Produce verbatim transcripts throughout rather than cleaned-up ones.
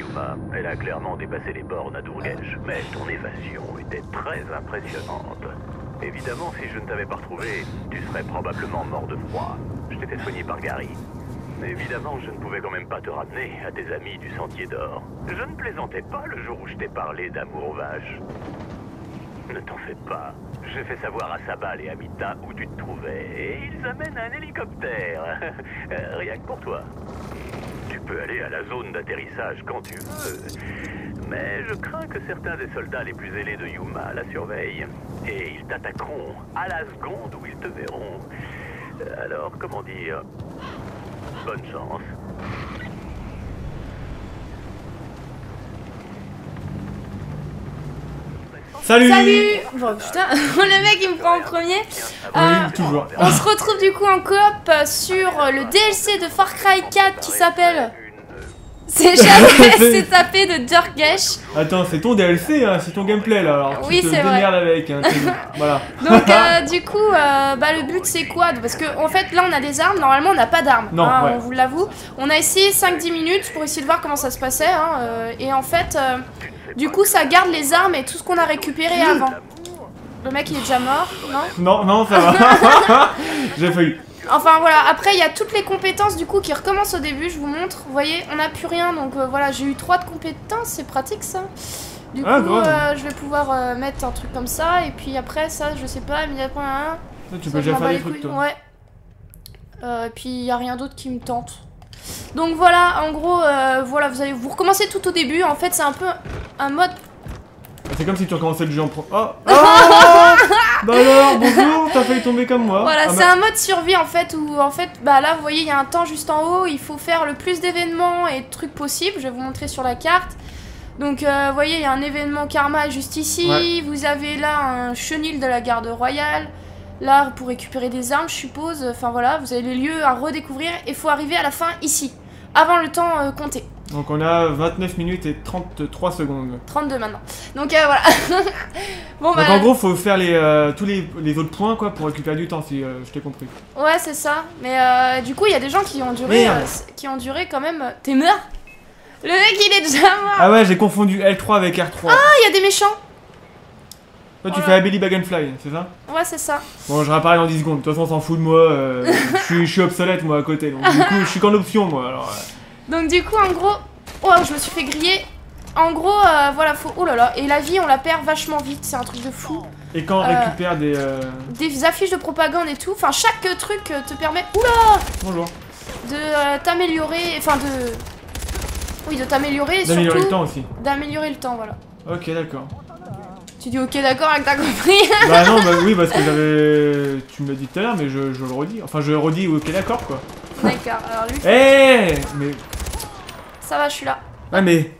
Yuma, elle a clairement dépassé les bornes à Durgesh, mais ton évasion était très impressionnante. Évidemment, si je ne t'avais pas retrouvé, tu serais probablement mort de froid. Je t'étais soigné par Gary. Évidemment, je ne pouvais quand même pas te ramener à tes amis du Sentier d'Or. Je ne plaisantais pas le jour où je t'ai parlé d'amour vache. Ne t'en fais pas. J'ai fait savoir à Sabal et à Mita où tu te trouvais, et ils amènent un hélicoptère. Rien que pour toi. Tu peux aller à la zone d'atterrissage quand tu veux, mais je crains que certains des soldats les plus ailés de Yuma la surveillent, et ils t'attaqueront à la seconde où ils te verront. Alors, comment dire... Bonne chance. Salut. Salut. Bon, putain, le mec il me prend en premier. Euh, oui, toujours. On se retrouve du coup en coop sur le D L C de Far Cry quatre qui s'appelle... C'est jamais c'est tapé de Durgesh. Attends, c'est ton D L C, hein, c'est ton gameplay là. Alors, oui, c'est vrai. Avec, hein, voilà. Donc euh, du coup, euh, bah, le but c'est quoi? Parce que en fait, là, on a des armes. Normalement, on n'a pas d'armes. Hein, ouais. On vous l'avoue. On a essayé cinq à dix minutes pour essayer de voir comment ça se passait. Hein, euh, et en fait, euh, du coup, ça garde les armes et tout ce qu'on a récupéré avant. Le mec, il est déjà mort, non? Non, non, ça va. J'ai failli. Enfin voilà, après il y a toutes les compétences du coup qui recommencent au début, je vous montre, vous voyez, on n'a plus rien, donc euh, voilà, j'ai eu trois de compétences, c'est pratique ça. Du ah, coup, euh, je vais pouvoir euh, mettre un truc comme ça, et puis après ça, je sais pas, immédiatement à un... Tu ça, peux déjà faire des trucs, toi. Ouais. Euh, et puis il n'y a rien d'autre qui me tente. Donc voilà, en gros, euh, voilà, vous allez vous recommencez tout au début, en fait c'est un peu un mode... C'est comme si tu recommençais le jeu en pro... Oh, oh bah alors, bonjour, t'as failli tomber comme moi. Voilà, ah, c'est bah... un mode survie en fait, où en fait, bah là vous voyez, il y a un temps juste en haut, il faut faire le plus d'événements et de trucs possibles, je vais vous montrer sur la carte. Donc euh, vous voyez, il y a un événement karma juste ici, ouais. Vous avez là un chenil de la garde royale, là pour récupérer des armes je suppose, enfin voilà, vous avez les lieux à redécouvrir et il faut arriver à la fin ici, avant le temps euh, compté. Donc on a vingt-neuf minutes et trente-trois secondes. trente-deux maintenant. Donc euh, voilà. Bon, bah, donc en gros, faut faire les, euh, tous les, les autres points quoi pour récupérer du temps, si euh, je t'ai compris. Ouais, c'est ça. Mais euh, du coup, il y a des gens qui ont duré, euh, qui ont duré quand même. T'es mort? Le mec, il est déjà mort. Ah ouais, j'ai confondu L trois avec R trois. Ah, il y a des méchants. Toi, tu voilà. Fais la Belly Bag and Fly, c'est ça? Ouais, c'est ça. Bon, je réapparais dans dix secondes. De toute façon, on s'en fout de moi. Euh, je suis obsolète moi à côté. Donc du coup, je suis qu'en option moi. Alors. Euh... Donc du coup en gros, oh je me suis fait griller, en gros euh, voilà faut, oh là là, et la vie on la perd vachement vite, c'est un truc de fou. Et quand on euh, récupère des... Euh... Des affiches de propagande et tout, enfin chaque truc te permet, oula bonjour. De euh, t'améliorer, enfin de... Oui de t'améliorer et surtout... D'améliorer le temps aussi. D'améliorer le temps voilà. Ok d'accord. Tu dis ok d'accord avec ta compris. Bah non bah oui parce que j'avais... Tu me l'as dit tout à l'heure mais je, je le redis, enfin je redis ok d'accord quoi. D'accord alors lui... Hey mais... Ça va, je suis là. Ouais, mais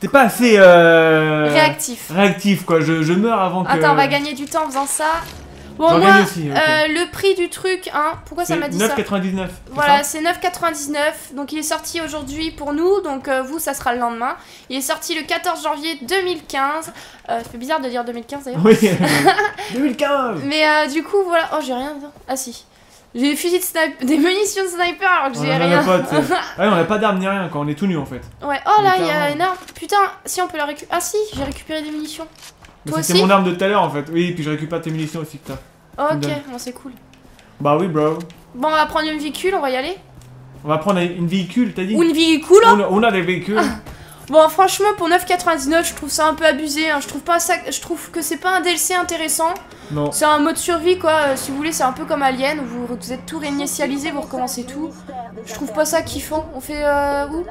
t'es pas assez euh... réactif. Réactif, quoi. Je, je meurs avant que... Attends, on va gagner du temps en faisant ça. Bon, moi, aussi, okay. euh, le prix du truc, hein. Pourquoi ça m'a dit ça? neuf quatre-vingt-dix-neuf. Voilà, c'est neuf quatre-vingt-dix-neuf. Donc, il est sorti aujourd'hui pour nous. Donc, euh, vous, ça sera le lendemain. Il est sorti le quatorze janvier deux mille quinze. Euh, ça fait bizarre de dire deux mille quinze, d'ailleurs. Oui, deux mille quinze. Mais euh, du coup, voilà. Oh, j'ai rien. Ah, si. J'ai des fusils de sniper, des munitions de sniper alors que j'ai rien. Pas, ah ouais, on a pas d'armes ni rien quand on est tout nu en fait. Ouais, oh là il y a une arme. Putain, si on peut la récupérer. Ah si, j'ai récupéré des munitions. C'était mon arme de tout à l'heure en fait. Oui, et puis je récupère tes munitions aussi que t'as. Ok, bon c'est cool. Bah oui, bro. Bon, on va prendre une véhicule, on va y aller. On va prendre une véhicule, t'as dit? Ou une véhicule hein. on, a, on a des véhicules. Bon, franchement, pour neuf quatre-vingt-dix-neuf, je trouve ça un peu abusé. Hein. Je trouve pas ça, je trouve que c'est pas un D L C intéressant. Non. C'est un mode survie, quoi. Euh, si vous voulez, c'est un peu comme Alien. Vous, vous êtes tout réinitialisé, vous recommencez tout. Je trouve pas ça kiffant. On fait euh, où?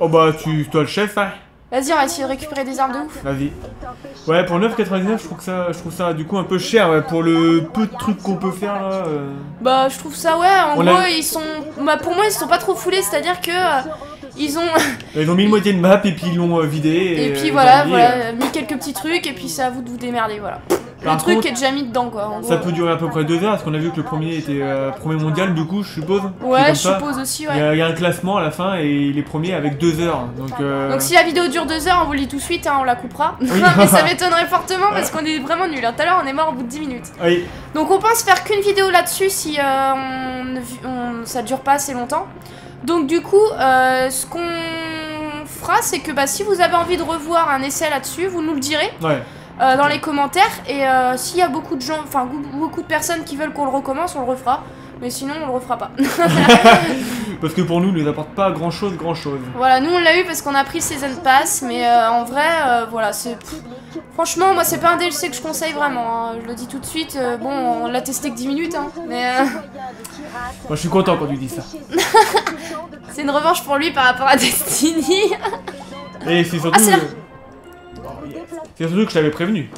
Oh bah, tu, toi le chef, hein. Vas-y, on va essayer de récupérer des armes de ouf. Vas-y. Ouais, pour neuf quatre-vingt-dix-neuf, je trouve que ça, je trouve ça du coup un peu cher ouais, pour le peu de trucs qu'on peut faire là. Euh... Bah, je trouve ça ouais. En on gros, a... ils sont, bah, pour moi, ils sont pas trop foulés. C'est-à-dire que. Euh... Ils ont... ils ont mis une moitié de map et puis ils l'ont euh, vidé. Et, et puis voilà, voilà et... mis quelques petits trucs et puis c'est à vous de vous démerder, voilà. Par le truc contre, est déjà mis dedans quoi. Ça peut durer à peu près deux heures parce qu'on a vu que le premier était euh, premier mondial du coup, je suppose. Ouais, je ça. suppose aussi, ouais. Il y, a, il y a un classement à la fin et il est premier avec deux heures. Donc, euh... donc si la vidéo dure deux heures, on vous lit tout de suite, hein, on la coupera. Oui. Mais ça m'étonnerait fortement parce qu'on est vraiment nuls. Tout à l'heure, on est mort au bout de dix minutes. Oui. Donc on pense faire qu'une vidéo là-dessus si euh, on, on, ça dure pas assez longtemps. Donc du coup, euh, ce qu'on fera, c'est que bah, si vous avez envie de revoir un essai là-dessus, vous nous le direz ouais. euh, dans les commentaires. Et euh, s'il y a beaucoup de gens, enfin beaucoup de personnes qui veulent qu'on le recommence, on le refera. Mais sinon, on le refera pas. Parce que pour nous, il nous apporte pas grand chose, grand chose. Voilà, nous on l'a eu parce qu'on a pris le Season Pass, mais euh, en vrai, euh, voilà, c'est. Franchement, moi, c'est pas un D L C que je conseille vraiment. Hein. Je le dis tout de suite. Euh, bon, on l'a testé que dix minutes, hein. Mais. Euh... Moi, je suis content quand tu dis ça. C'est une revanche pour lui par rapport à Destiny. Et c'est surtout. Ah, c'est euh... oh, yes. Surtout que je l'avais prévenu.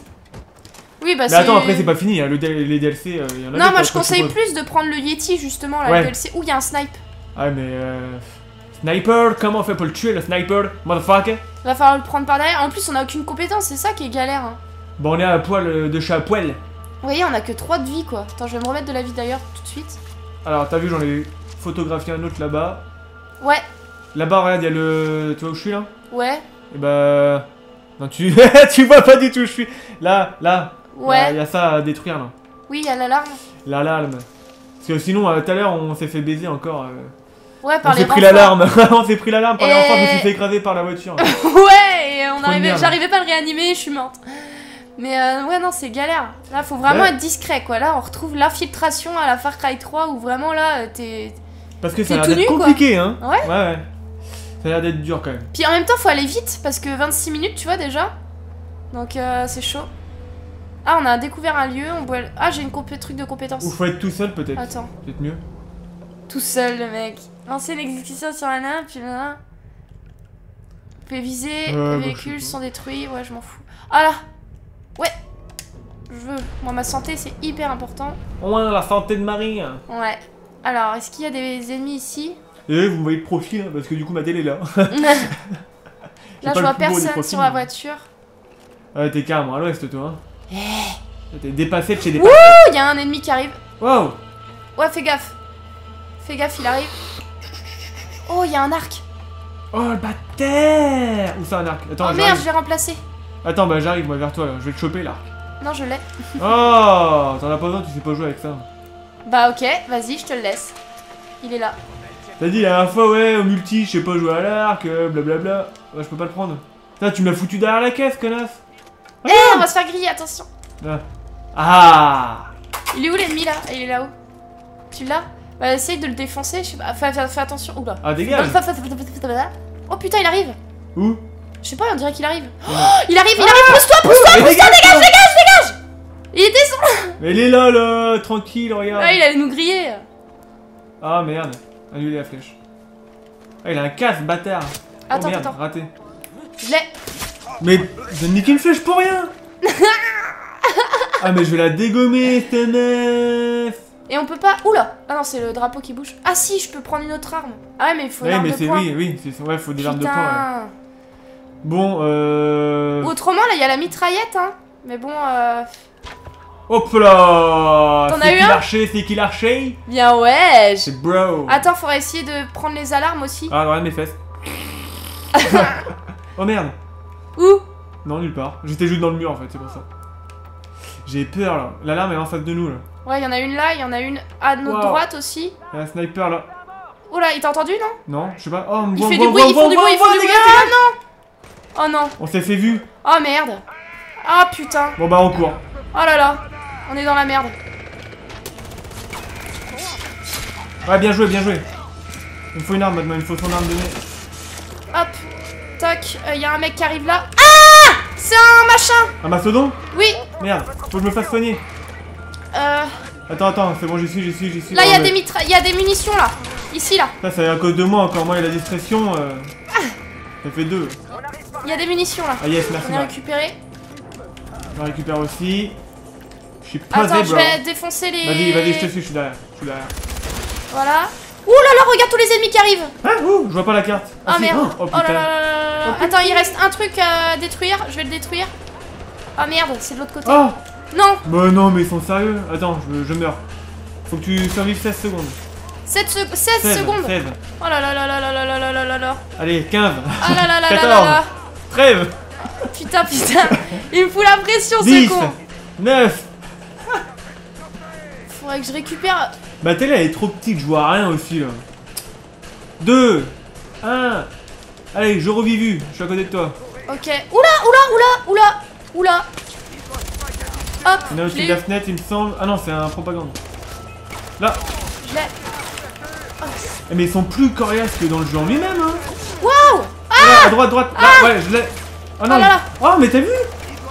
Oui, bah mais attends, après c'est pas fini, hein. le les D L C, euh, y en a. Non, moi je conseille chose. plus de prendre le Yeti justement, la ouais. D L C où il y a un snipe. Ah, mais euh. Sniper, comment on fait pour le tuer le sniper? Motherfucker! Il va falloir le prendre par derrière. En plus, on a aucune compétence, c'est ça qui est galère. Hein. Bon, on est à poil de chat à poil. Vous voyez, on a que trois de vie quoi. Attends, je vais me remettre de la vie d'ailleurs tout de suite. Alors, t'as vu, j'en ai photographié un autre là-bas. Ouais. Là-bas, regarde, il y a le. Tu vois où je suis là? Ouais. Et bah. Non, tu. tu vois pas du tout où je suis. Là, là. Ouais. Il y a ça à détruire là. Oui, il y a l'alarme. L'alarme. Parce que sinon, tout à l'heure, on s'est fait baiser encore. Euh... Ouais, par on les enfants. On s'est pris l'alarme. on s'est pris l'alarme par et... les enfants. Je me suis fait écraser par la voiture. ouais, et on arrivait... j'arrivais pas à le réanimer, je suis morte. Mais euh, ouais, non, c'est galère. Là, faut vraiment ouais. être discret, quoi. Là, on retrouve l'infiltration à la Far Cry trois où vraiment là, t'es. Parce que ça a l'air d'être compliqué, quoi. Hein. Ouais. Ouais, ouais. Ça a l'air d'être dur quand même. Puis en même temps, faut aller vite parce que vingt-six minutes, tu vois déjà. Donc euh, c'est chaud. Ah, on a découvert un lieu, on peut... Ah, j'ai une compé truc de compétence. Ou faut être tout seul, peut-être. Attends. Peut-être mieux. Tout seul, le mec. Lancer l'exécution sur un nain, puis là... Vous pouvez viser, euh, les véhicules sont détruits. Ouais, je m'en fous. Ah là. Ouais. Je veux... Moi, ma santé, c'est hyper important. On a la santé de Marie. Hein. Ouais. Alors, est-ce qu'il y a des ennemis ici? Eh, vous voyez le profil, hein, parce que du coup, ma télé est là. là, je vois personne profils, sur la voiture. Ouais, t'es calme, à l'ouest, toi. Hein. T'es dépassé de chez dépassé. Wouh, il y a un ennemi qui arrive. Wow. Ouais, fais gaffe. Fais gaffe, il arrive. Oh, il y a un arc. Oh, le bâtard. Où ça, un arc? Attends, oh merde, je l'ai remplacé. Attends, bah j'arrive, moi, vers toi, là. Je vais te choper, l'arc. Non, je l'ai. oh, t'en as pas besoin, tu sais pas jouer avec ça. Bah, ok, vas-y, je te le laisse. Il est là. T'as dit la dernière fois, ouais, au multi, je sais pas jouer à l'arc, blablabla. Ouais, je peux pas le prendre. Putain, tu m'as foutu derrière la caisse, connasse. Eh, hey, on va se faire griller, attention. Ah, ah. Il est où l'ennemi là? Il est là-haut. Tu l'as? Bah essaye de le défoncer, je sais pas. Fais, fais, fais attention. Oula. Ah, dégage. Oh putain, il arrive. Où? Je sais pas, on dirait qu'il arrive. Oh, il arrive, il arrive, ah. pousse-toi, pousse-toi, pousse-toi, dégage, dégage, dégage, dégage. Il est descendu. Mais il est là, là, tranquille, regarde. Ah, il allait nous griller. Ah merde, annulé la flèche. Ah, il a un casse, bâtard. Attends, oh, merde, attends. Raté. Je l'ai. Mais je nique une flèche pour rien. Ah mais je vais la dégommer cette meuf. Et on peut pas... Oula. Ah non, c'est le drapeau qui bouge. Ah si, je peux prendre une autre arme. Ah ouais, mais il faut ouais, mais de poing. Oui, oui, ouais, faut des Putain. armes de poing. Ouais. Bon, euh... Autrement, là, il y a la mitraillette, hein. Mais bon, euh... Hop là. T'en as eu un? C'est qui l'archer? Bien ouais. C'est bro. Attends, faudrait essayer de prendre les alarmes aussi. Ah, regarde mes fesses. Oh merde. Où? Non, nulle part. J'étais juste dans le mur en fait, c'est pour ça. J'ai peur là. L'alarme est en face de nous là. Ouais, il y en a une là, il y en a une à notre wow. droite aussi. Il y a un sniper là. Oh là, il t'a entendu non? Non, je sais pas. Oh, il bon, fait bon, du bruit, bon, il fait bon, du bruit, bon, il fait du bruit. Ah non. Oh non. On s'est fait vu. Oh merde. Ah oh, putain. Bon bah on court. Oh là là. On est dans la merde. Ouais, bien joué, bien joué. Il me faut une arme maintenant, il me faut son arme de nez. Hop. Tac, il euh, y a un mec qui arrive là. Ah! C'est un machin! Un mastodon? Oui! Merde, faut que je me fasse soigner. Euh. Attends, attends, c'est bon, j'y suis, j'y suis, j'y suis. Là, il oh, y, mais... mitra... y a des munitions là. Ici là. Ça, c'est à cause de moi encore. Moi, il y a la discrétion. Euh... Ah. Ça fait deux. Il y a des munitions là. Ah yes, merci. On a récupéré. On récupère aussi. Je suis pas Attends, je vais défoncer les. Vas-y, vas-y, je te suis, je suis derrière. Je suis derrière. Voilà. Ouh là là, regarde tous les ennemis qui arrivent. Hein? Ouh, je vois pas la carte. Ah, ah merde. Oh, oh, putain. Oh là là là. Oh, putain. Attends, il reste un truc à détruire. Je vais le détruire. Ah merde, c'est de l'autre côté. Oh. Non. Bah non, mais ils sont sérieux. Attends, je, je meurs. Faut que tu survives seize secondes. sept seize secondes. seize. Oh là là là là là là là là là. Allez, quinze. Ah là là là là là. treize. Putain, putain. Il me fout la pression, ce con. neuf. Faudrait que je récupère. Ma télé elle est trop petite, je vois rien aussi là. deux, un, Allez, je revis vu, je suis à côté de toi. Ok. Oula, oula, oula, oula, oula. Hop. Il y en a aussi de la fenêtre, il me semble. Ah non, c'est un propagande. Là. Je l'ai. Oh. Eh, mais ils sont plus coriaces que dans le jeu en lui-même, hein. Waouh. Ah voilà, à droite, droite. Ah là, ouais, je l'ai. Oh non. Oh, là, là. Oh mais t'as vu?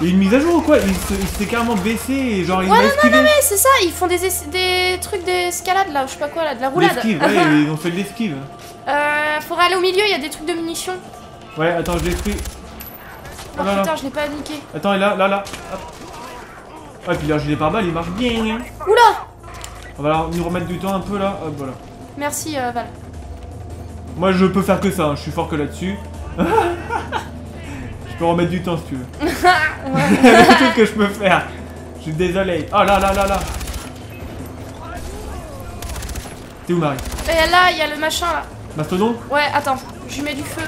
Il y a une mise à jour ou quoi? Il s'est carrément baissé et genre il ouais, non, esquivé. Non, non, mais c'est ça, ils font des, des trucs d'escalade là, je sais pas quoi là, de la roulade. L'esquive, ouais, ils ont fait de l'esquive. Euh, faut aller au milieu, il y a des trucs de munitions. Ouais, attends, je l'ai pris. Oh, oh là, putain, là. Je l'ai pas niqué. Attends, et là, là, là. Ah, et puis là, je l'ai par balle, il marche bien. Oula! On va alors nous remettre du temps un peu là, hop, voilà. Merci, euh, Val. Moi, je peux faire que ça, hein. Je suis fort que là-dessus. Je peux remettre du temps si tu veux. C'est le truc que je peux faire. Je suis désolé. Oh là là là là. T'es où Marie? Et là, il y a le machin là. Mastodon? Ouais, attends. Je mets du feu.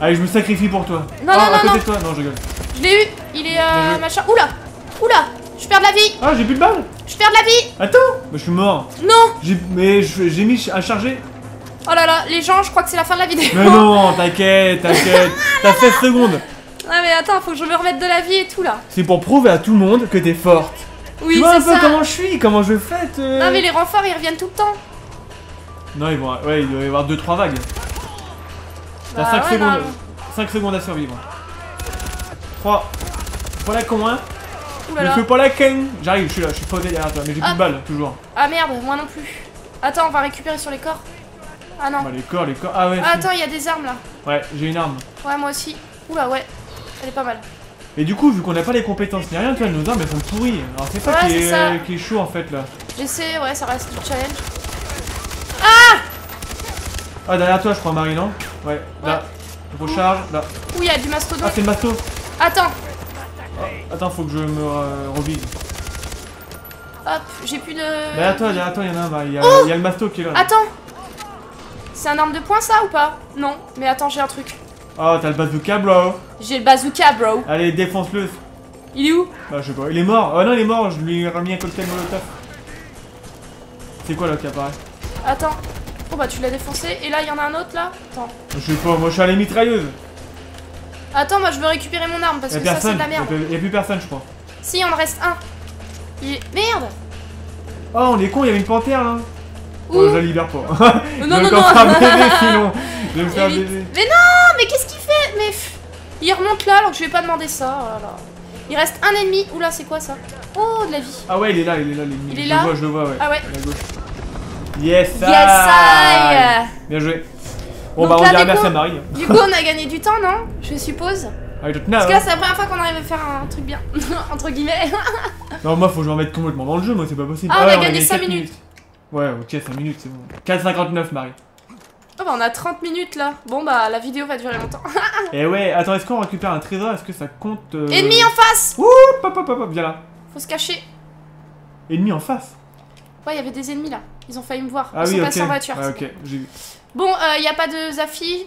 Allez, je me sacrifie pour toi. Non, oh, non, à non, côté non. De toi. Non, je gueule. Je l'ai eu. Il est euh, machin. Oula. Oula. Je perds de la vie. Ah, j'ai plus de balles. Je perds de la vie. Attends. Bah, je suis mort. Non. Mais j'ai mis à charger. Oh là là, les gens, je crois que c'est la fin de la vidéo. Mais non, t'inquiète, t'inquiète. T'as seize secondes. Ah mais attends, faut que je me remette de la vie et tout là. C'est pour prouver à tout le monde que t'es forte. Oui, c'est ça. Tu vois un peu comment je suis, comment je fête. Euh... Non mais les renforts, ils reviennent tout le temps. Non, ils vont... ouais, il doit y avoir deux trois vagues. T'as bah, cinq secondes. Non. cinq secondes à survivre. trois. Pas la con, hein. Je fais pas la con. J'arrive, je suis là, je suis posé derrière toi, mais j'ai plus de balles, toujours. Ah merde, moi non plus. Attends, on va récupérer sur les corps. Ah non. Bah, les corps, les corps. Ah ouais. Ah, attends, il y a des armes là. Ouais, j'ai une arme. Ouais, moi aussi. Oula, ouais. Elle est pas mal. Et du coup, vu qu'on n'a pas les compétences ni rien, tu vois, nos armes elles sont pourries. Alors c'est ça, ouais, qui, est, ça. Euh, qui est chaud en fait là. J'essaie, ouais, ça reste du challenge. Ah. Ah, derrière toi, je crois, Marie, non? Ouais, ouais, là. Je recharge, là. Ouh, il y a du mastodon. Ah, c'est le masto. Attends. Oh, attends, faut que je me euh, revise. Hop, j'ai plus de. Derrière toi, derrière toi, il y en a un, bah, il y a, oh il y a le masto qui est là. Attends. C'est un arme de poing ça ou pas? Non, mais attends, j'ai un truc. Oh, t'as le bazooka, bro. J'ai le bazooka, bro. Allez, défonce-le. Il est où? Bah, je sais pas. Il est mort. Oh non, il est mort. Je lui ai remis un cocktail molotov. C'est quoi là qui apparaît? Attends. Oh bah, tu l'as défoncé. Et là, il y en a un autre là? Attends. Je sais pas, moi je suis à la mitrailleuse. Attends, moi je veux récupérer mon arme parce que personne. Ça, c'est de la merde. Y'a plus personne, je crois. Si, il en reste un. Il est... Merde. Oh, on est con, il y avait une panthère là. Oh, je la libère pas. Non, non, non, non. Sinon, je vais me faire baiser. Mais non, mais qu'est-ce qu'il fait? Mais il remonte là alors que je vais pas demander ça. Oh là là. Il reste un ennemi. Oula, c'est quoi ça? Oh, de la vie. Ah ouais, il est là, il est là, l'ennemi. Il est là. Je le vois, je le vois, ouais. Ah ouais. À la gauche. Yes, yes, I. Bien joué. Bon, bah, on dirait merci à Marie. Du coup, on a gagné du temps, non? Je suppose. Parce que là, c'est la première fois qu'on arrive à faire un truc bien. Entre guillemets. Non, moi, faut que je m'en mette complètement dans le jeu, moi, c'est pas possible. Ah, on a gagné cinq minutes. Ouais, ok, cinq minutes, c'est bon. quatre cinquante-neuf, Marie. Oh bah, on a trente minutes là. Bon bah, la vidéo va durer longtemps. Eh ouais, attends, est-ce qu'on récupère un trésor? Est-ce que ça compte euh... Ennemi en face. Ouh, pop, pop, pop, viens là. Faut se cacher. Ennemi en face? Ouais, il y avait des ennemis là. Ils ont failli me voir. Ah, ils oui, sont okay. Passés en voiture. Ah, ok, j'ai vu. Bon, il euh, n'y a pas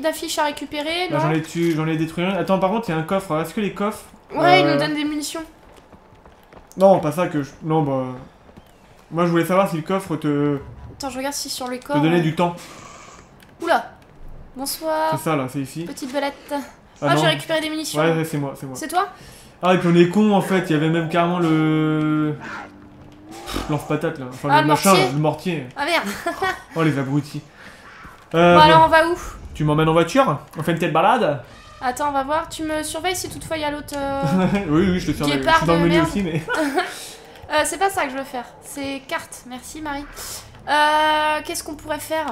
d'affiches à récupérer. Bah, j'en ai tué, j'en ai détruit un. Attends, par contre, il y a un coffre. Est-ce que les coffres. Ouais, euh... ils nous donnent des munitions. Non, pas ça que je. Non, bah. Moi je voulais savoir si le coffre te... Attends, je regarde si sur le coffre... Te donnait du temps. Oula. Bonsoir. C'est ça là, c'est ici. Petite belette. Ah, ah j'ai récupéré des munitions. Ouais, ouais, c'est moi, c'est moi. C'est toi? Ah, et puis on est con en fait, il y avait même carrément le... Lance-patate là, enfin ah, le, le machin, mortier. Le mortier. Ah merde. Oh les abrutis. Euh, bon, bon alors on va où? Tu m'emmènes en voiture? On fait une telle balade? Attends, on va voir, tu me surveilles si toutefois il y a l'autre... Euh... oui, oui, je te surveille. Je suis dans le menu aussi mais... Euh, c'est pas ça que je veux faire, c'est carte, merci Marie. Euh, qu'est-ce qu'on pourrait faire?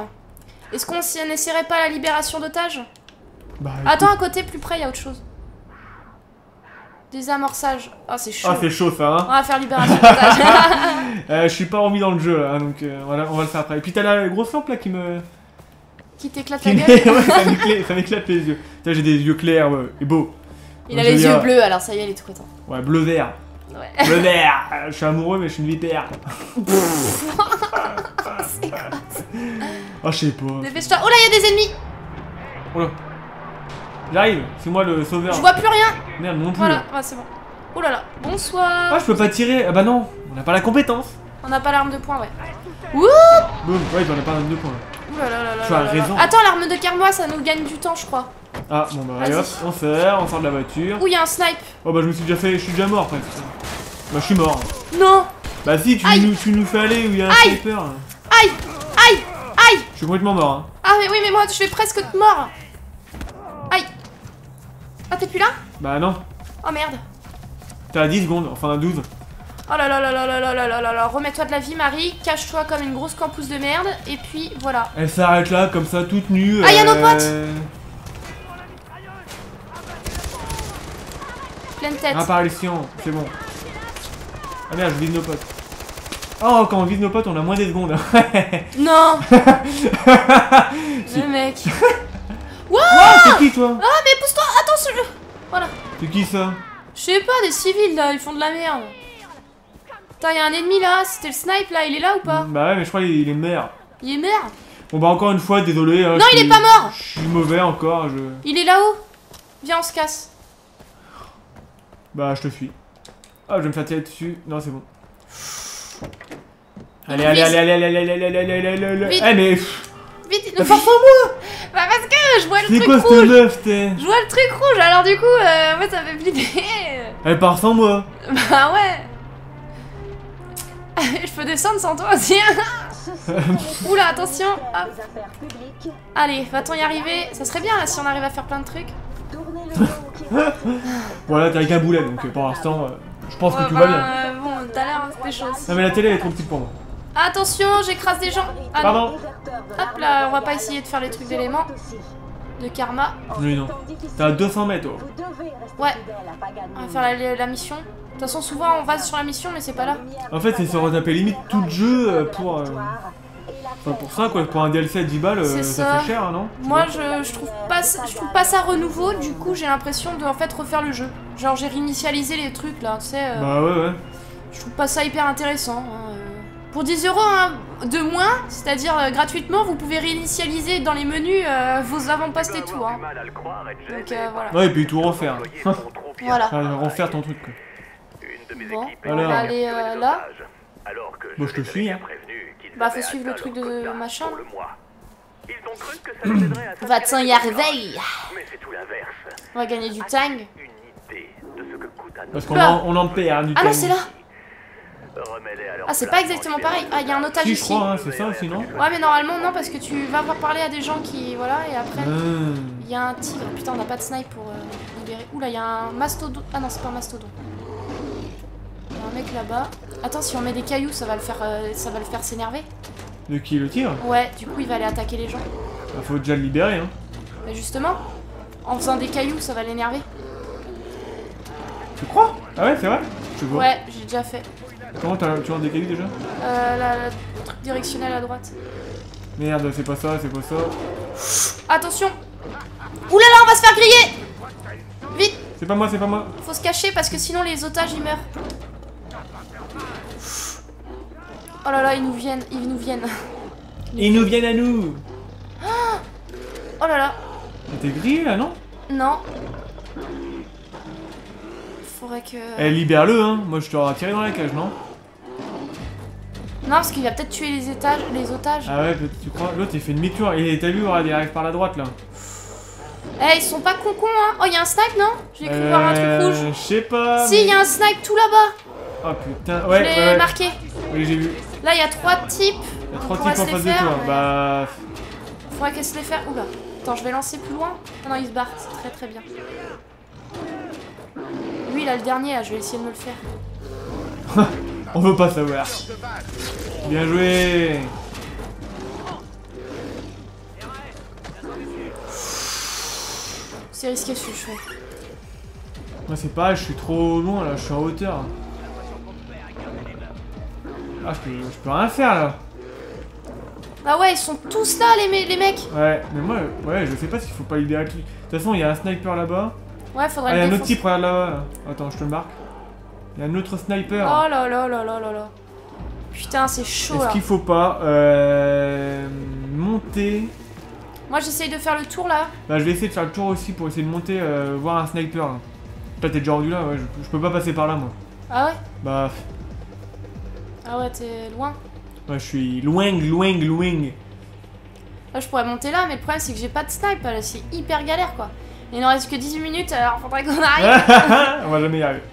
Est-ce qu'on s'y n'essayerait pas la libération d'otages? Bah, attends, à côté, plus près, il y a autre chose. Des amorçages. Ah, oh, c'est chaud. Ah, c'est chaud ça, hein. On va faire libération d'otages. euh, je suis pas remis dans le jeu, là, donc euh, on, va, on va le faire après. Et puis t'as la grosse lampe là qui me... Qui t'éclate la gueule. Ouais, ça m'éclate les yeux. Putain, j'ai des yeux clairs, ouais, et beaux. Il donc, a les yeux dire... bleus, alors ça y est, il est tout content. Ouais, bleu-vert. Ouais. Le verre. Je suis amoureux mais je suis une vipère. C'est quoi ça? Oh je sais pas. Dépêche-toi. Oh là il y a des ennemis. Oh là. J'arrive. C'est moi le sauveur. Je vois plus rien. Merde non plus. Voilà. Ah, c'est bon. Oh là là. Bonsoir. Ah je peux pas tirer. Ah bah non. On n'a pas la compétence. On n'a pas l'arme de poing ouais. Wouh! Boum, ouais, il en a pas deux points. Ouh là là là là. Tu as raison. Attends, l'arme de Kermois, ça nous gagne du temps, je crois. Ah, bon bah, allez hop, on sort, on sort de la voiture. Ouh, il y a un snipe. Oh bah, je me suis déjà fait, je suis déjà mort, presque. Bah, je suis mort. Non! Bah, si, tu, nous, tu nous fais aller où il y a un sniper. Aïe! Aïe! Aïe! Je suis complètement mort. Hein. Ah, mais oui, mais moi, je vais presque te mort. Aïe! Ah, t'es plus là? Bah, non. Oh merde. T'es à dix secondes, enfin à douze. Oh là là là là là là là là là. Remets-toi de la vie, Marie, cache-toi comme une grosse campousse de merde, et puis voilà. Elle s'arrête là, comme ça, toute nue. Ah, y'a nos potes! Pleine tête. Apparition, c'est bon. Ah merde, je vise nos potes. Oh, quand on vise nos potes, on a moins des secondes. Non. Le mec. Wow, wow, c'est qui, toi? Ah, mais pousse-toi, attention. Voilà. C'est qui, ça? Je sais pas, des civils, là, ils font de la merde. Putain, y'a un ennemi là, c'était le snipe là, il est là ou pas? Bah ouais, mais je crois qu'il est merde. Il est merde? Bon bah encore une fois, désolé. Non, il est pas mort! Je suis mauvais encore, je... Il est là-haut. Viens, on se casse. Bah, je te fuis. Ah, je vais me faire tirer dessus. Non, c'est bon. Allez, allez, allez, allez, allez, allez, allez, allez, allez, allez, allez, allez, mais... Vite, nous forçons moi. Bah parce que je vois le truc rouge. C'est quoi cette meuf, t'es? Je vois le truc rouge, alors du coup, euh, moi ça fait flipper. Elle part sans moi. Bah ouais. Je peux descendre sans toi aussi. Oula, attention. Hop. Allez, va-t-on y arriver? Ça serait bien là, si on arrive à faire plein de trucs. Voilà, t'as avec un boulet, donc pour l'instant, euh, je pense ouais, que tu bah, vas bien. Euh, bon, t'as l'air des choses. Non mais la télé elle est trop petite pour moi. Attention, j'écrase des gens. Ah, pardon. Non. Hop là, on va pas essayer de faire les trucs d'éléments. De karma. Oui, non. T'as deux cents mètres, toi. Ouais. On va faire la, la mission. De toute façon, souvent on va sur la mission, mais c'est pas là. En fait, c'est se retaper limite tout le jeu pour. Euh... Enfin, pour ça, quoi. Pour un D L C à dix balles, ça, ça fait cher, hein, non? Moi, je, je, trouve pas, je trouve pas ça renouveau. Du coup, j'ai l'impression de en fait refaire le jeu. Genre, j'ai réinitialisé les trucs là, tu sais. Euh... Bah ouais, ouais. Je trouve pas ça hyper intéressant. Hein. Pour dix euros hein, de moins, c'est-à-dire euh, gratuitement, vous pouvez réinitialiser dans les menus euh, vos avant-postes et tout. Hein. Donc euh, voilà. Ouais, et puis tout refaire. Voilà. Enfin, refaire ton truc. Quoi. Bon, on va aller euh, là. Bon, je te suis. Hein. Bah, faut suivre le truc de machin. Va-t'en y arriver. On va gagner du tang. Parce qu'on en, on en perd du tang. Ah non, c'est là. Ah, c'est pas exactement pareil. Ah, il y a un otage ici. Si, je crois, hein, c'est ça aussi, non? Ouais, mais normalement, non, parce que tu vas avoir parlé à des gens qui... Voilà, et après... Il mmh. y a un tigre. Putain, on n'a pas de snipe pour euh, libérer... Ouh là, il y a un mastodon. Ah non, c'est pas un mastodon. Il y a un mec là-bas. Attends, si on met des cailloux, ça va le faire euh, ça va le faire s'énerver. De qui, le tigre? Ouais, du coup, il va aller attaquer les gens. Bah, faut déjà le libérer, hein. Bah, justement. En faisant des cailloux, ça va l'énerver. Tu crois? Ah ouais, c'est vrai? Tu vois. Ouais, j'ai déjà fait. Comment tu as des cailloux déjà? Euh, la, la truc directionnel à droite. Merde, c'est pas ça, c'est pas ça. Attention! Ouh là là, on va se faire griller! Vite! C'est pas moi, c'est pas moi. Faut se cacher parce que sinon les otages ils meurent. Oh là là, ils nous viennent, ils nous viennent. Ils nous viennent à nous! Oh là là! T'es grillé là, non? Non. Faudrait que... Eh, libère-le, hein! Moi je t'aurais tiré dans la cage, non? Non, parce qu'il va peut-être tuer les, étages, les otages. Ah ouais, tu crois? L'autre il fait demi-tour. Et t'as vu, il arrive par la droite là. Eh, ils sont pas concons, hein. Oh, y'a un snipe, non? J'ai cru euh, voir un truc rouge. Je sais pas. Si, mais... y'a un snipe tout là-bas. Oh putain, ouais. Je l'ai ouais, ouais. marqué. Oui, j'ai vu. Là, y'a trois types. Y'a trois types en face de toi. Bah. Faudrait qu'elle se les faire. Oula. Attends, je vais lancer plus loin. Ah non, il se barre. C'est très très bien. Lui, là, le dernier, là. Je vais essayer de me le faire. On veut pas savoir. Bien joué. C'est risqué ce que je fais. Moi c'est pas, je suis trop loin là, je suis en hauteur. Ah je peux, je peux rien faire là. Ah ouais, ils sont tous là les, me les mecs. Ouais, mais moi, ouais, je sais pas s'il faut pas libérer qui. De toute façon, il y a un sniper là-bas. Ouais, faudrait ah, le défoncer. Il y a un autre type là, là. Attends, je te le marque. Il y a un autre sniper. Oh là là là là là là. Putain, c'est chaud. Est-ce qu'il faut pas euh, monter? Moi j'essaye de faire le tour là. Bah je vais essayer de faire le tour aussi pour essayer de monter, euh, voir un sniper. Là. Toi t'es déjà rendu là, ouais, je, je peux pas passer par là moi. Ah ouais? Bah. Ah ouais, t'es loin. Moi, je suis loin, loin, loin. Moi, je pourrais monter là, mais le problème, c'est que j'ai pas de snipe. C'est hyper galère, quoi. Il n'en reste que dix-huit minutes, alors faudrait qu'on arrive. On va jamais y arriver.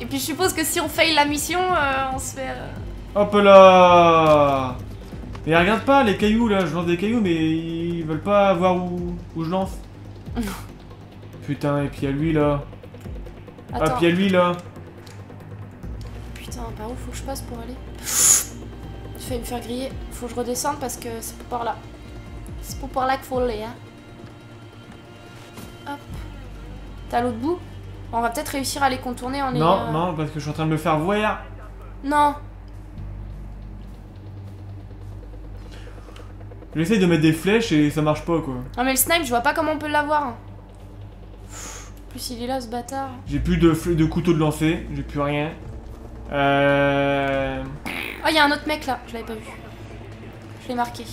Et puis, je suppose que si on fail la mission, euh, on se fait... Euh... Hop là. Mais regarde pas, les cailloux, là. Je lance des cailloux, mais ils veulent pas voir où, où je lance. Putain, et puis il y a lui, là. Attends. Ah, puis il y a lui, là. Putain, par où faut que je passe pour aller? Je vais me faire griller. Faut que je redescende parce que c'est pas par là. C'est pas par là qu'il faut aller, hein. Hop. T'as l'autre bout? On va peut-être réussir à les contourner en... Non, euh... non, parce que je suis en train de me faire voir. Non. J'essaie de mettre des flèches et ça marche pas, quoi. Non, mais le snipe, je vois pas comment on peut l'avoir. En plus, il est là, ce bâtard. J'ai plus de, de couteau de lancer, j'ai plus rien. Euh... Oh, il y a un autre mec là, je l'avais pas vu. Je l'ai marqué.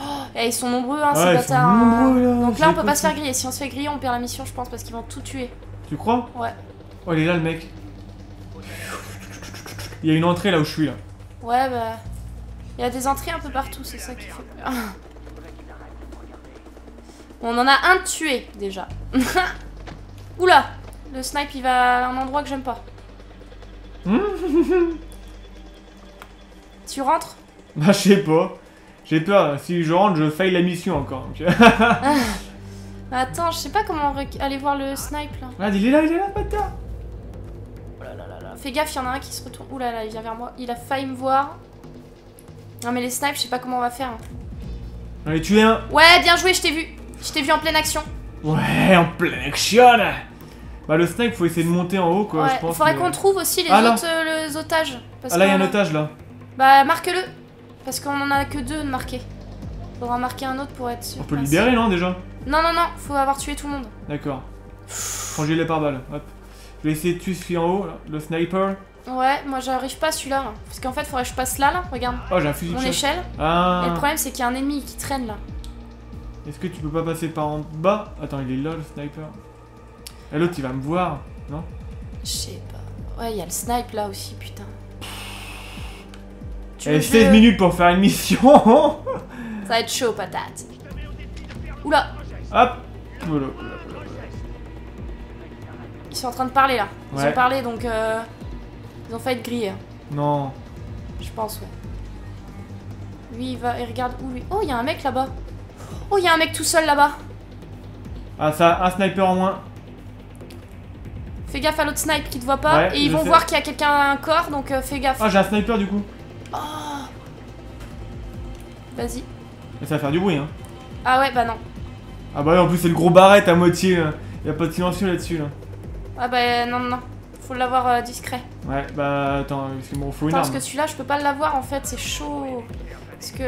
Oh, et ils sont nombreux, hein, ouais, ces bâtards. Nombreux, là. Donc là, on peut pas se faire griller. Si on se fait griller, on perd la mission, je pense, parce qu'ils vont tout tuer. Tu crois? Ouais. Oh, il est là, le mec. Il y a une entrée là où je suis là. Ouais, bah. Il y a des entrées un peu partout, c'est ça qui fait peur. On en a un tué déjà. Oula, le snipe il va à un endroit que j'aime pas. Tu rentres? Bah, je sais pas. J'ai peur. Si je rentre, je faille la mission encore. Ah. Bah, attends, je sais pas comment aller voir le snipe là. Ah, il est là, il est là, bâtard. Oh là là là là. Fais gaffe, il y en a un qui se retourne. Ouh là là, il vient vers moi. Il a failli me voir. Non, mais les snipes, je sais pas comment on va faire. Allez, tuer un. Ouais, bien joué, je t'ai vu. Je t'ai vu en pleine action. Ouais, en pleine action. Bah, le snipe, faut essayer de monter en haut, quoi. Ouais, je pense, faudrait mais... qu'on trouve aussi les, ah, autres, euh, les otages. Parce ah, là, il y a un otage là. Bah, marque-le. Parce qu'on en a que deux de marquer. Faudra marquer un autre pour être sûr. On peut le libérer, non, déjà? Non, non, non, faut avoir tué tout le monde. D'accord. Changer les pare-balles. Hop. Je vais essayer de tuer celui en haut, là, le sniper. Ouais, moi j'arrive pas à celui-là. Là. Parce qu'en fait, faudrait que je passe là, là. Regarde. Oh, j'ai un fusil de chasse. Mon échelle. Ah. Et le problème, c'est qu'il y a un ennemi qui traîne là. Est-ce que tu peux pas passer par en bas? Attends, il est là, le sniper. Et l'autre, il va me voir, non? Je sais pas. Ouais, il y a le snipe là aussi, putain. Tu eh, seize minutes pour faire une mission. Ça va être chaud, patate. Oula. Hop. Oula. Ils sont en train de parler là. Ils ouais. ont parlé, donc euh, ils ont failli être grillés. Non. Je pense, ouais. Lui, il va, il regarde où lui? Oh, il y a un mec là-bas. Oh, il y a un mec tout seul là-bas. Ah, ça, un sniper en moins. Fais gaffe à l'autre snipe qui te voit pas, ouais, et ils vont sais. voir qu'il y a quelqu'un à un corps, donc euh, fais gaffe. Ah, j'ai un sniper du coup. Oh. Vas-y. Ça va faire du bruit, hein. Ah ouais, bah non. Ah bah ouais, en plus c'est le gros barrette à moitié, là. Y a pas de silencieux là-dessus, là. Ah bah euh, non, non, faut l'avoir euh, discret. Ouais, bah attends, c'est bon, faut une arme. Parce que celui-là, je peux pas l'avoir en fait, c'est chaud. Parce que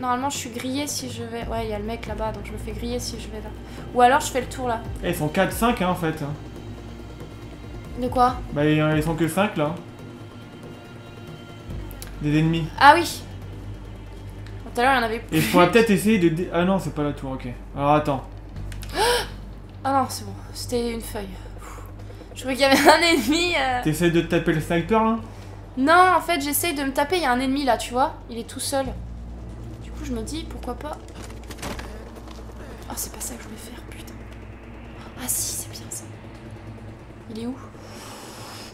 normalement, je suis grillé si je vais... Ouais, il y a le mec là-bas, donc je me fais griller si je vais là. Ou alors, je fais le tour là. Eh, ils sont quatre cinq, hein, en fait. De quoi? Bah ils sont que cinq là. Des ennemis. Ah oui. Tout à l'heure il y en avait plus. Et je pourrais peut-être essayer de... Dé... Ah non, c'est pas la tour, ok. Alors attends. Ah non, c'est bon, c'était une feuille. Je croyais qu'il y avait un ennemi. Euh... T'essayes de te taper le sniper là? Non, en fait j'essaye de me taper, il y a un ennemi là, tu vois. Il est tout seul. Du coup je me dis, pourquoi pas... Ah, oh, c'est pas ça que je voulais faire, putain. Ah si, c'est bien ça. Il est où?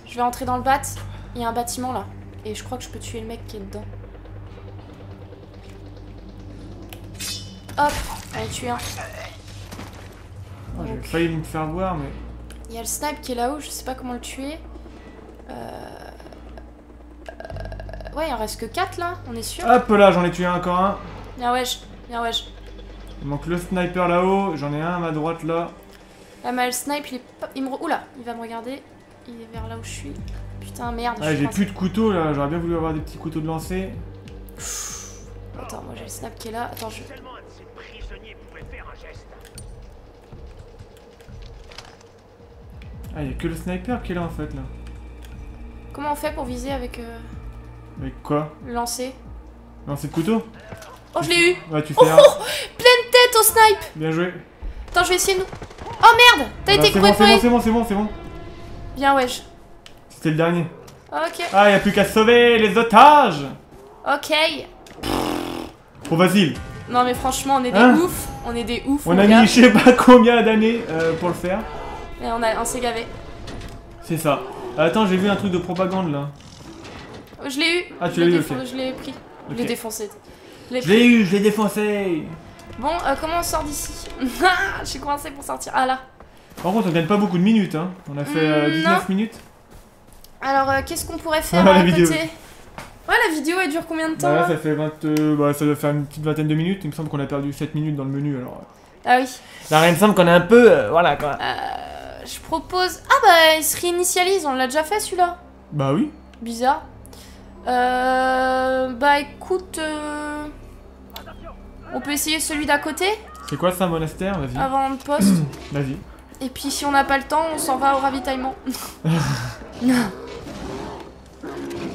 Je vais entrer dans le bat, il y a un bâtiment là, et je crois que je peux tuer le mec qui est dedans. Hop, allez, tuer un. Oh, j'ai failli me faire voir, mais... Il y a le snipe qui est là-haut, je sais pas comment le tuer. Euh... Euh... Ouais, il en reste que quatre là, on est sûr. Hop là, j'en ai tué un, encore un. Bien wesh, bien wesh. Il manque le sniper là-haut, j'en ai un à ma droite là. Ah, mais le snipe, il est pas... Il me... Oula, il va me regarder. Il est vers là où je suis. Putain, merde. Ah, j'ai plus de couteau là, j'aurais bien voulu avoir des petits couteaux de lancer. Attends, moi j'ai le snap qui est là. Attends, je... Ah, il y a que le sniper qui est là en fait là. Comment on fait pour viser avec... Euh... Avec quoi? Le lancer. Lancer de couteau? Oh, je l'ai eu. Ouais, tu fais... Oh, oh, pleine tête au snipe. Bien joué. Attends, je vais essayer de... Oh merde! T'as été complètement... C'est bon, c'est bon, c'est bon, c'est bon. Bien wesh. C'était le dernier. Ok. Ah, y'a plus qu'à sauver les otages. Ok. Bon, vas-y. Non, mais franchement, on est des hein oufs. On est des oufs. On a mis je sais pas combien d'années euh, pour le faire. Et on, on s'est gavé. C'est ça. Attends, j'ai vu un truc de propagande là. Je l'ai eu. Ah, tu l'as eu, ok. Je l'ai pris. Okay. Je l'ai défoncé. Je l'ai eu, je l'ai défoncé. Bon, euh, comment on sort d'ici? Je suis coincé pour sortir. Ah là. Par contre, on gagne pas beaucoup de minutes. Hein. On a fait euh, dix-neuf non. minutes. Alors, euh, qu'est-ce qu'on pourrait faire à côté? Ouais, la vidéo elle dure combien de temps? Bah là, ça fait vingt, euh, bah, ça doit faire une petite vingtaine de minutes. Il me semble qu'on a perdu sept minutes dans le menu. Alors. Euh... Ah oui. Là, il me semble qu'on est un peu, euh, voilà quoi. Euh, je propose. Ah bah, il se réinitialise. On l'a déjà fait celui-là. Bah oui. Bizarre. Euh... Bah écoute, euh... on peut essayer celui d'à côté. C'est quoi ça, monastère? Vas-y. Avant le poste. Vas-y. Et puis si on n'a pas le temps, on s'en va au ravitaillement.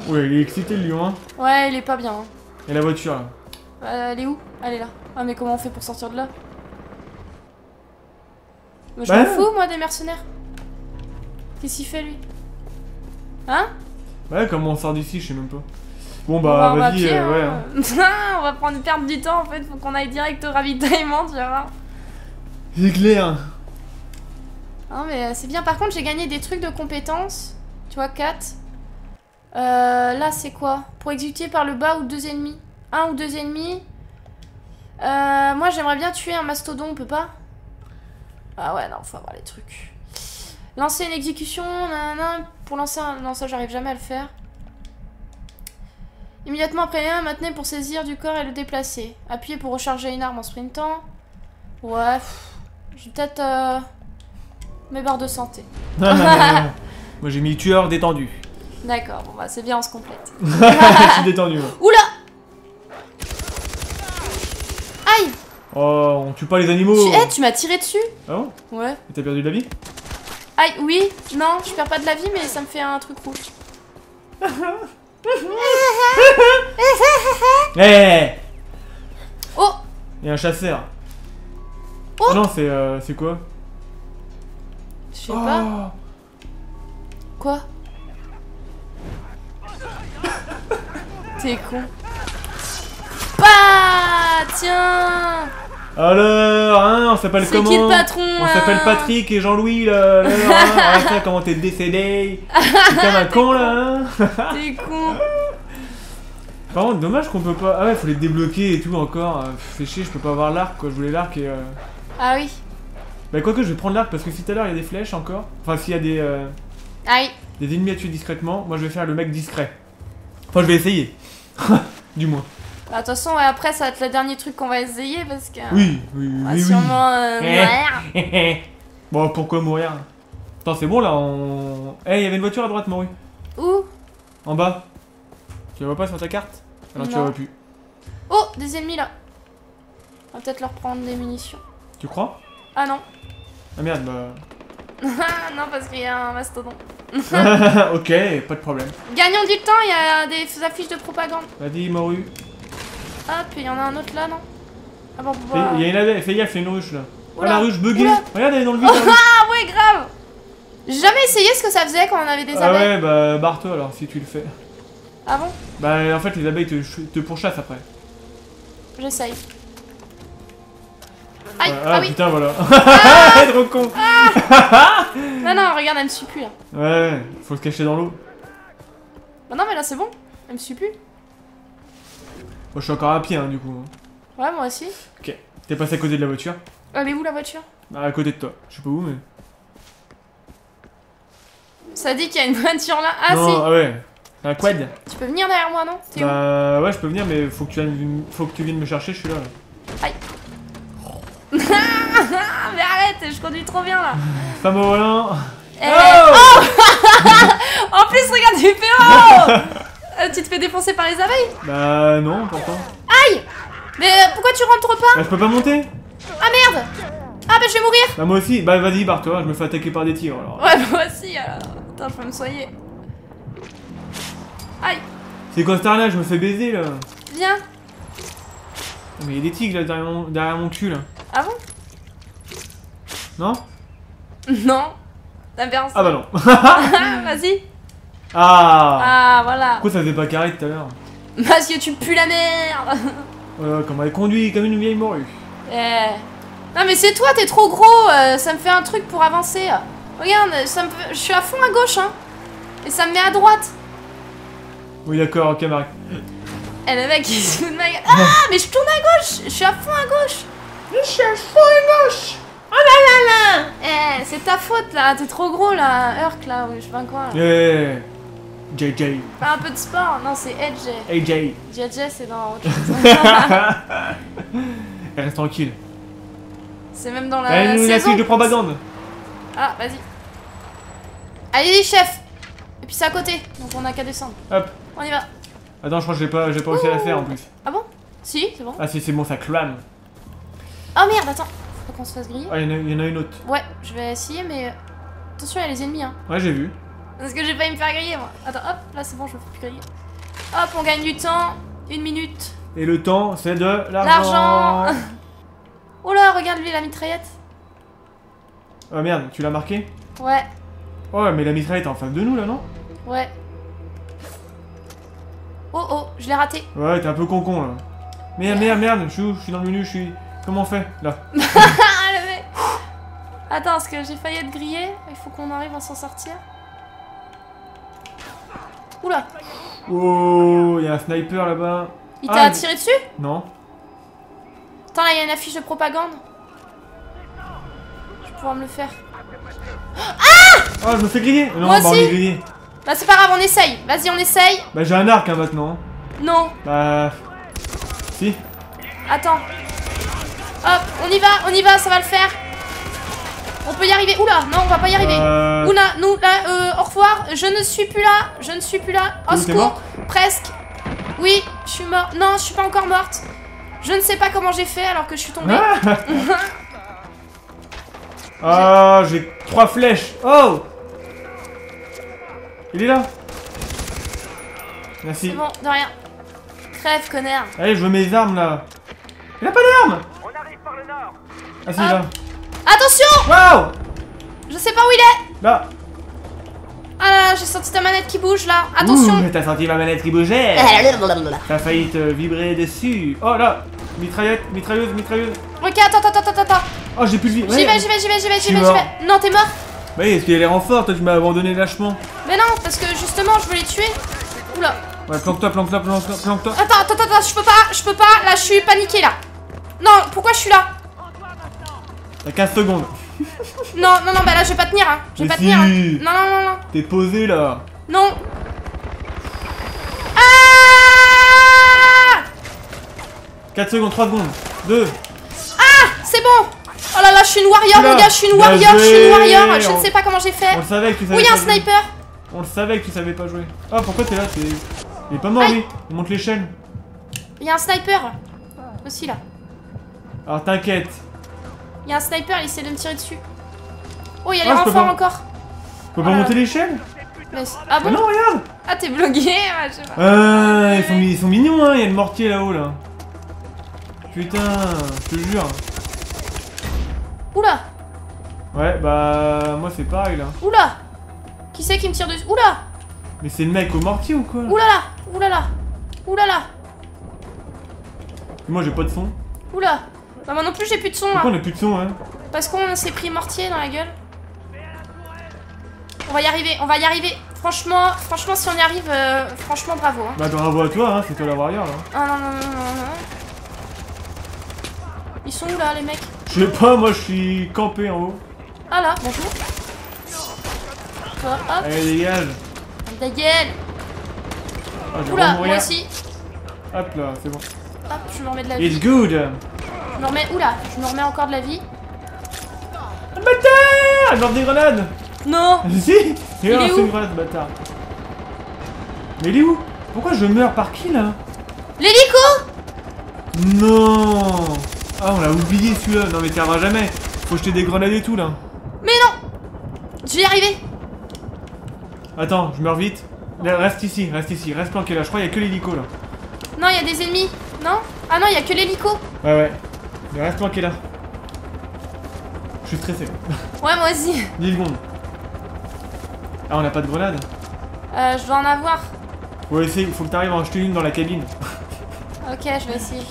Ouais, il est excité le lion. Hein. Ouais, il est pas bien. Hein. Et la voiture là euh, elle est où? Elle est là. Ah mais comment on fait pour sortir de là? Je bah, m'en fous moi des mercenaires. Qu'est-ce qu'il fait lui? Hein? Ouais, comment on sort d'ici, je sais même pas. Bon bah, bah vas-y, va euh, ouais. Hein. On va prendre perdre du temps en fait, faut qu'on aille direct au ravitaillement, tu vas voir. C'est clair. Non mais c'est bien, par contre j'ai gagné des trucs de compétences, tu vois, quatre. Euh, là c'est quoi? Pour exécuter par le bas ou deux ennemis. Un ou deux ennemis. Euh, moi j'aimerais bien tuer un mastodon, on peut pas? Ah ouais, non, faut avoir les trucs. Lancer une exécution, nanana, pour lancer un... Non, ça j'arrive jamais à le faire. Immédiatement après un, maintenez pour saisir du corps et le déplacer. Appuyez pour recharger une arme en sprintant. Ouais, j'ai peut-être euh, mes barres de santé. Non, non, non, non, non. Moi j'ai mis tueur détendu. D'accord, bon bah c'est bien, on se complète. Je suis détendu. Ouais. Oula! Aïe! Oh, on tue pas les animaux! Eh, tu, hey, tu m'as tiré dessus! Ah bon? Ouais. Et t'as perdu de la vie? Aïe, oui, non, je perds pas de la vie, mais ça me fait un truc rouge. Hey! Oh! Il y a un chasseur. Oh! Ah non, c'est euh, c'est quoi? Je sais oh. pas. Quoi? T'es con. Bah! Tiens! Alors, hein, on s'appelle comment? C'est qui le patron? On s'appelle Patrick et Jean-Louis là. là hein, ça, comment t'es décédé? T'es comme un con là. Hein. T'es con. Par contre, dommage qu'on peut pas. Ah ouais, faut les débloquer et tout encore. C'est chier, je peux pas avoir l'arc quoi. Je voulais l'arc et. Euh... Ah oui. Bah quoique, je vais prendre l'arc parce que si tout à l'heure il y a des flèches encore. Enfin, s'il y a des. Euh... Aïe. Des ennemis à tuer discrètement. Moi, je vais faire le mec discret. Enfin, je vais essayer. Du moins. De toute façon, ouais, après, ça va être le dernier truc qu'on va essayer parce que. Oui, oui, oui. On va oui, sûrement euh, oui. mourir. Bon, pourquoi mourir? Attends, c'est bon là, on. Eh, hey, il y avait une voiture à droite, Marie. Où? En bas. Tu la vois pas sur ta carte? Alors non. Tu la vois plus. Oh, des ennemis là. On va peut-être leur prendre des munitions. Tu crois? Ah non. Ah merde, bah. Non, parce qu'il y a un mastodon. Ok, pas de problème. Gagnons du temps, il y a des affiches de propagande. Vas-y, Maru. Hop, il y en a un autre là, non? Ah bon, bah... Il y a une adèle, fais gaffe, il y a une ruche là. Oh, la ruche buggée. Regarde, elle est dans le vide. Oh ah, ouais, grave. J'ai jamais essayé ce que ça faisait quand on avait des abeilles. Ah ouais, bah barre-toi alors si tu le fais. Ah bon? Bah en fait, les abeilles te, te pourchassent après. J'essaye. Aïe, ah, ah oui. Putain, voilà. Ah, trop con. Ah. Non, non, regarde, elle me suit plus là. Ouais, faut se cacher dans l'eau. Bah non, mais là c'est bon, elle me suit plus. Moi je suis encore à pied hein, du coup. Ouais, moi aussi. Ok, t'es passé à côté de la voiture. Elle est où la voiture? Ah, à côté de toi, je sais pas où mais... Ça dit qu'il y a une voiture là, ah non, si ah ouais, un quad. Tu, tu peux venir derrière moi non? Bah où ouais, je peux venir mais faut que, tu viennes, faut que tu viennes me chercher, je suis là. là. Aïe. Mais arrête, je conduis trop bien là. Femme au volant. Et... Oh, oh. En plus regarde, du P O. Euh, tu te fais défoncer par les abeilles? Bah non, pourtant. Aïe! Mais euh, pourquoi tu rentres pas? Bah je peux pas monter. Ah merde! Ah bah je vais mourir. Bah moi aussi, bah vas-y barre-toi, je me fais attaquer par des tigres alors. Ouais bah moi aussi alors, attends je peux me soigner. Aïe! C'est quoi ce tard là, je me fais baiser là. Viens. Mais il y a des tigres là derrière mon, derrière mon cul là. Ah bon? Non? Non. T'as bien. Ah bah non. Vas-y. Ah. Ah, voilà. Pourquoi ça faisait pas carré tout à l'heure? Parce que tu pues la merde. Euh, comment elle conduit comme une vieille morue. Eh... Non mais c'est toi, t'es trop gros, euh, ça me fait un truc pour avancer. Regarde, ça me... je suis à fond à gauche, hein. Et ça me met à droite. Oui d'accord, ok Marie. Eh le mec il se fout de ma gueule. Ah mais je tourne à gauche, je suis à fond à gauche. Je suis à fond à gauche. Oh là là là. Eh c'est ta faute là, t'es trop gros là, Herc là, je sais pas quoi là. Eh J J. Pas un peu de sport, non c'est Edge. A J. J J c'est dans autre chose. Elle reste tranquille. C'est même dans la Allez, nous, saison. De propagande. Ah, vas-y. Allez, chef. Et puis c'est à côté, donc on a qu'à descendre. Hop. On y va. Attends, je crois que j'ai pas, j'ai pas réussi à la faire en plus. Ah bon? Si, c'est bon. Ah si, c'est bon, ça clame. Oh merde, attends. Faut qu'on se fasse griller. Ah, il y, y en a une autre. Ouais, je vais essayer, mais... Attention, il y a les ennemis, hein. Ouais, j'ai vu. Parce que j'ai pas eu me faire griller, moi. Attends, hop, là c'est bon, je me fais plus griller. Hop, on gagne du temps. Une minute. Et le temps, c'est de l'argent. L'argent. Oh là, regarde lui la mitraillette. Oh merde, tu l'as marqué? Ouais. Oh mais la mitraillette est en face de nous là, non? Ouais. Oh oh, je l'ai raté. Ouais, t'es un peu concon là. Merde, ouais. merde, merde, je suis où? Je suis dans le menu, je suis... Comment on fait? Là. Attends, parce que j'ai failli être grillé. Il faut qu'on arrive à s'en sortir. Oula. Oh, il y a un sniper là-bas. Il t'a ah, tiré dessus? Non. Attends, là, il y a une affiche de propagande. Je vais pouvoir me le faire. Ah! Oh, je me fais griller. Non, Moi bah, aussi. On est grillé. Bah, c'est pas grave, on essaye. Vas-y, on essaye. Bah, j'ai un arc, hein, maintenant. Non. Bah... Si. Attends. Hop, on y va, on y va, ça va le faire. On peut y arriver. Oula, non, on va pas y arriver. Euh... Oula, nous, là, euh, au revoir. Je ne suis plus là, je ne suis plus là. Au secours, presque. Oui, je suis morte. Non, je suis pas encore morte. Je ne sais pas comment j'ai fait alors que je suis tombée. Ah, j'ai trois flèches. Oh, il est là. Merci. C'est bon, de rien. Crève, connard. Allez, je veux mes armes là. Il a pas d'armes. On arrive par le nord. Ah, c'est là. Attention. Waouh. Je sais pas où il est. Là. Ah là là, j'ai senti ta manette qui bouge là. Attention. T'as senti ma manette qui bougeait. T'as failli te vibrer dessus. Oh là. Mitraillette, mitrailleuse, mitrailleuse. Ok, attends, attends, attends, attends. Oh, j'ai plus de vie. J'y vais, j'y vais, j'y vais, j'y vais, j'y vais, j'y vais. Non, t'es mort. Bah oui, parce qu'il y a les renforts, toi tu m'as abandonné lâchement. Mais non, parce que justement, je voulais tuer. Oula. Ouais, planque-toi, planque-toi, planque-toi, planque-toi. Attends, attends, attends, je peux pas, je peux pas. Là, je suis paniqué là. Non, pourquoi je suis là? T'as quinze secondes. Non, non, non, bah là je vais pas tenir, hein. Je vais pas tenir, hein. Non, non, non, non. T'es posé là. Non. Ah. quatre secondes, trois secondes, deux. Ah, c'est bon. Oh là là, je suis une warrior, mon gars, je suis une warrior, je suis une warrior. Je ne sais pas comment j'ai fait. On le savait que tu savais. Oui, il y a un sniper. On le savait que tu savais pas jouer. Ah, pourquoi t'es là? Il est pas mort, lui. On monte l'échelle. Il y a un sniper là. Aussi là. Alors t'inquiète. Il y a un sniper, il essaie de me tirer dessus. Oh, il y a ah, les renforts pas... encore. Je peux pas oh monter l'échelle? Ah bon? Mais non, regarde. Ah, t'es bloqué. Ah, euh, ils, sont, ils sont mignons, hein. Il y a le mortier là-haut, là. Putain, je te jure. Oula. Ouais, bah, moi c'est pareil, là. Oula. Qui c'est qui me tire dessus? Oula. Mais c'est le mec au mortier ou quoi? Oula là. Oula là. Oula là. Moi, j'ai pas de son. Oula. Non, moi non plus j'ai plus de son. Pourquoi là. On a plus de son, hein? Parce qu'on s'est pris mortier dans la gueule. On va y arriver, on va y arriver. Franchement, franchement si on y arrive, euh, franchement bravo. Hein. Bah bravo à toi, hein, c'est toi la warrior là. Ah non, non, non, non, non. Ils sont où là les mecs? Je sais pas, moi je suis campé en haut. Ah là, bonjour. Hop, hop. Allez, dégage. Ta gueule. Ah, oula, moi aussi. Hop là, c'est bon. Hop, je me remets de la vie. It's good. Je me remets, oula, je me remets encore de la vie. Le bâtard! Il lance des grenades! Non! Si! Il a lancé une grenade, bâtard. Mais il est où? Pourquoi je meurs par qui là? L'hélico! Non! Ah, on l'a oublié celui-là. Non, mais t'y arriveras jamais. Faut jeter des grenades et tout là. Mais non! Je vais y arriver. Attends, je meurs vite. Là, reste ici, reste ici, reste planqué là. Je crois qu'il y a que l'hélico là. Non, il y a des ennemis. Non? Ah non, il y a que l'hélico. Ouais, ouais. Mais reste planqué là. Je suis stressé. Ouais, moi aussi. dix secondes. Ah, on n'a pas de grenade. Euh, je dois en avoir. Ouais, essaye, faut que t'arrives à en jeter une dans la cabine. Ok, je vais essayer.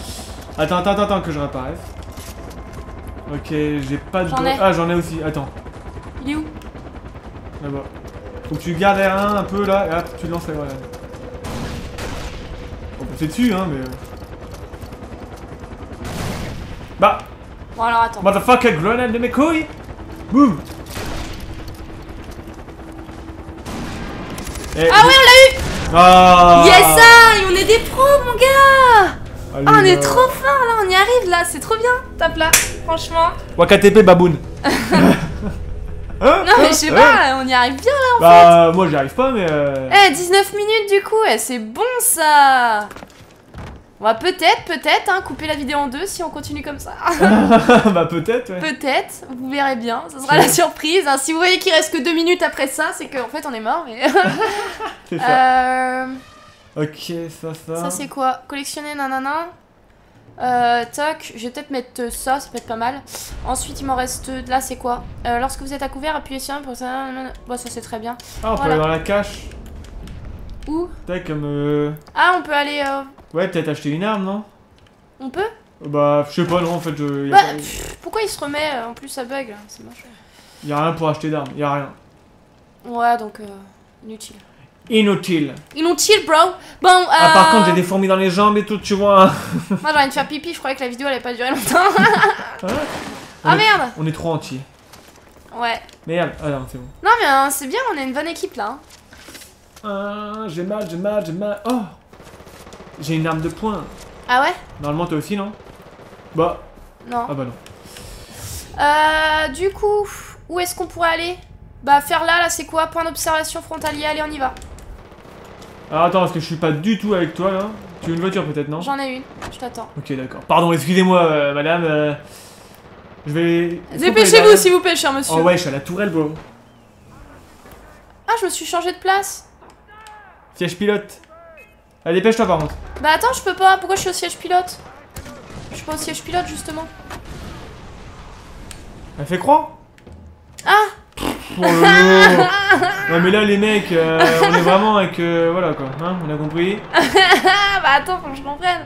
Attends, attends, attends, que je réapparaisse. Ok, j'ai pas de... Ah, j'en ai aussi, attends. Il est où? Là-bas. Faut que tu gardes R un un peu, là, et hop, tu le lances, là, voilà. On peut passer dessus, hein, mais... Bah! Bon, alors, attends. Motherfucker, grenade de mes couilles! Boum! Ah ouais, on l'a eu! Ah. Yes, ah, on est des pros, mon gars. Allez, ah, on est euh... trop fin là, on y arrive là, c'est trop bien. Tape là, franchement. Wakatepe baboun. Non mais je sais pas, on y arrive bien là en bah, fait. Bah moi j'y arrive pas mais... Euh... Eh, dix-neuf minutes du coup, eh, c'est bon ça. On va peut-être, peut-être, hein, couper la vidéo en deux si on continue comme ça. Bah peut-être, ouais. Peut-être, vous verrez bien, ça sera la surprise. Hein. Si vous voyez qu'il reste que deux minutes après ça, c'est qu'en fait on est mort, mais... C'est ça. Euh... Ok, ça, ça... Ça c'est quoi? Collectionner, nanana. Euh, toc, je vais peut-être mettre ça, ça peut être pas mal. Ensuite il m'en reste... Là c'est quoi? euh, Lorsque vous êtes à couvert, appuyez sur un pour ça... Bon, ça c'est très bien. Ah, on voilà. Peut aller dans la cache. Où? T'as comme... Euh... Ah, on peut aller... Euh... Ouais, peut-être acheter une arme, non? On peut? Bah, je sais pas, non, en fait, je... Y a bah, pas... pff, pourquoi il se remet, euh, en plus, ça bug, là? C'est moche. Y'a rien pour acheter d'armes, y'a rien. Ouais, donc, euh, inutile. Inutile. Inutile, bro. Bon, euh... Ah, par contre, j'ai des fourmis dans les jambes et tout, tu vois. Hein. Moi, j'ai envie de faire pipi, je croyais que la vidéo, elle allait pas durer longtemps. Ouais. Ah, est... merde. On est trop anti. Ouais. Merde, ah non, c'est bon. Non, mais euh, c'est bien, on est une bonne équipe, là. Hein. Euh, j'ai mal, j'ai mal, j'ai mal. Oh! J'ai une arme de poing. Ah ouais? Normalement toi aussi non? Bah. Non. Ah bah non. Euh, du coup, où est-ce qu'on pourrait aller? Bah faire là, là c'est quoi? Point d'observation frontalier, allez on y va. Alors attends, parce que je suis pas du tout avec toi là. Tu veux une voiture peut-être non? J'en ai une, je t'attends. Ok d'accord. Pardon, excusez-moi euh, madame. Euh, je vais... Dépêchez-vous s'il vous plaît cher monsieur. Oh ouais, je suis à la tourelle bro. Ah je me suis changé de place. Siège pilote. Allez, dépêche-toi par contre. Bah attends, je peux pas. Pourquoi je suis au siège pilote? Je suis pas au siège pilote, justement. Elle fait croire. Ah oh, ouais, mais là, les mecs, euh, on est vraiment avec... Euh, voilà, quoi. Hein, on a compris. Bah attends, faut que je comprenne.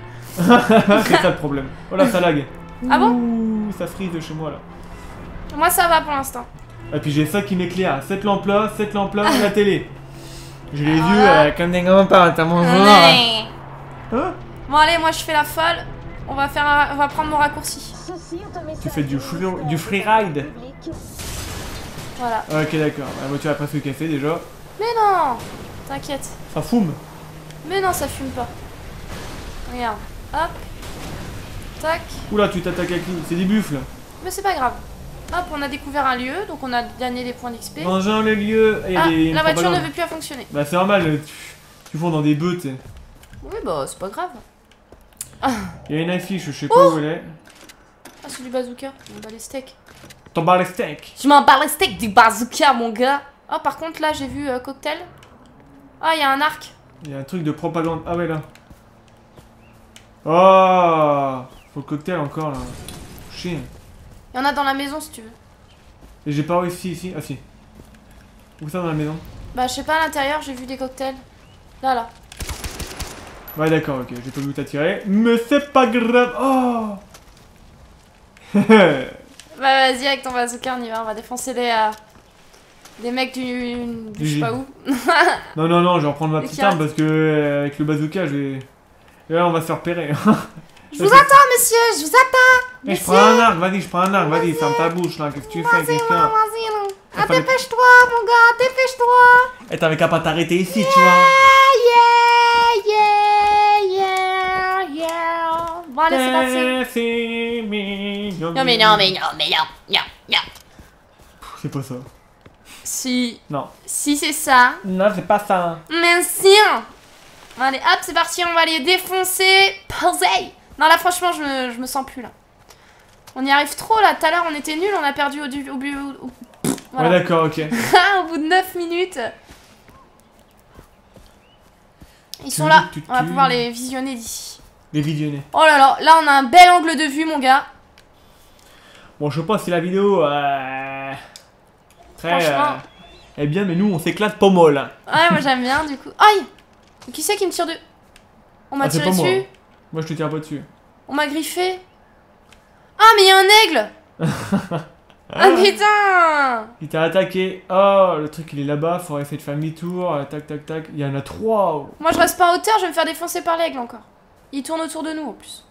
C'est ça le problème. Oh là, ça lag. Ah bon? Ouh, ça frise de chez moi, là. Moi, ça va pour l'instant. Et puis j'ai ça qui m'éclaire. Cette lampe-là, cette lampe-là, la télé. J'ai les yeux euh, comme des grands-parents, t'as mon genre. Bon allez, moi je fais la folle. On va faire, un... on va prendre mon raccourci. Tu fais du free, du free ride. Voilà. Ok d'accord. La voiture a presque cassé déjà. Mais non, t'inquiète. Ça fume. Mais non, ça fume pas. Regarde. Hop. Tac. Oula, tu t'attaques à qui? C'est des buffles. Mais c'est pas grave. Hop, on a découvert un lieu, donc on a gagné des points d'X P. Bonjour le lieu. Et ah, des... la voiture ne veut plus à fonctionner. Bah c'est normal, tu, tu fonds dans des bœufs, tu sais. Oui, bah c'est pas grave. Ah. Il y a une affiche, je sais pas où elle est. Ah, c'est du bazooka, on bat les steaks. T'en bats les steaks? Je m'en bats les steaks du bazooka, mon gars. Oh, par contre, là, j'ai vu euh, cocktail. Ah, oh, il y a un arc. Il y a un truc de propagande. Ah ouais, là. Oh, faut le cocktail encore, là. Chien. Il y en a dans la maison si tu veux. Et j'ai pas réussi ici. Ah si. Où ça dans la maison? Bah je sais pas, à l'intérieur j'ai vu des cocktails. Là là. Ouais d'accord, ok, j'ai pas voulu t'attirer. Mais c'est pas grave. Oh. Bah vas-y avec ton bazooka, on y va, on va défoncer les... Euh, des mecs du... du je sais pas où. Non non non, je vais reprendre ma petite arme parce que euh, avec le bazooka je vais... Et là on va se faire repérer. Je vous attends, monsieur, je vous attends. Mais je prends un arc, vas-y, je prends un arc, vas-y, ferme ta bouche là, qu'est-ce que tu fais? Vas-y, vas-y, non. Ah, dépêche-toi, mon gars, dépêche-toi. Et t'avais qu'à pas t'arrêter ici, tu vois. Yeah, yeah, yeah, yeah. Bon, allez, c'est parti. Non, mais non, mais non, mais non, non, non. C'est pas ça. Si. Non. Si, c'est ça. Non, c'est pas ça. Merci. Allez, hop, c'est parti, on va les défoncer. Posey. Non, là, franchement, je me, je me sens plus, là. On y arrive trop, là. Tout à l'heure, on était nuls, on a perdu au... au, au, au pff, voilà. Ouais, d'accord, ok. Au bout de neuf minutes. Ils sont là. On va pouvoir les visionner d'ici. Les visionner. Oh là là, là, on a un bel angle de vue, mon gars. Bon, je sais pas si la vidéo... Euh... Très... Franchement... Euh... Eh bien, mais nous, on s'éclate pas molle. Ouais, moi j'aime bien du coup. Aïe! Qui c'est qui me tire de... On m'a ah, tiré dessus moi. moi, je te tire pas dessus. On m'a griffé. Ah, mais il y a un aigle. Ah putain! Il t'a attaqué. Oh, le truc il est là-bas, faudrait essayer de faire mi-tour. Tac, tac, tac. Il y en a trois. Moi je reste pas en hauteur, je vais me faire défoncer par l'aigle encore. Il tourne autour de nous en plus.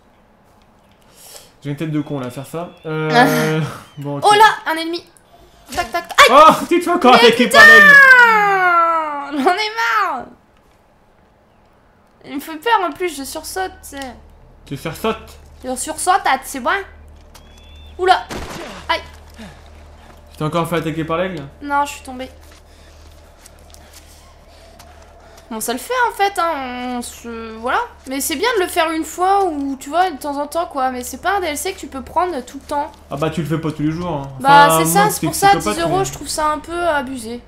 J'ai une tête de con là, faire ça. Euh... bon, okay. Oh là, un ennemi. Tac, tac, tac. Aïe! Oh, tu te fais encore attaquer par l'aigle. J'en ai marre. Il me fait peur en plus, je sursaute, tu sais. Tu sursautes? Je sursaute, c'est bon? Oula! Aïe! Tu t'es encore fait attaquer par l'aigle? Non, je suis tombée. Bon, ça le fait en fait, hein, on se... voilà. Mais c'est bien de le faire une fois ou tu vois, de temps en temps quoi. Mais c'est pas un D L C que tu peux prendre tout le temps. Ah bah tu le fais pas tous les jours. Hein. Bah enfin, c'est ça, c'est pour ça, dix euros, mais... je trouve ça un peu abusé.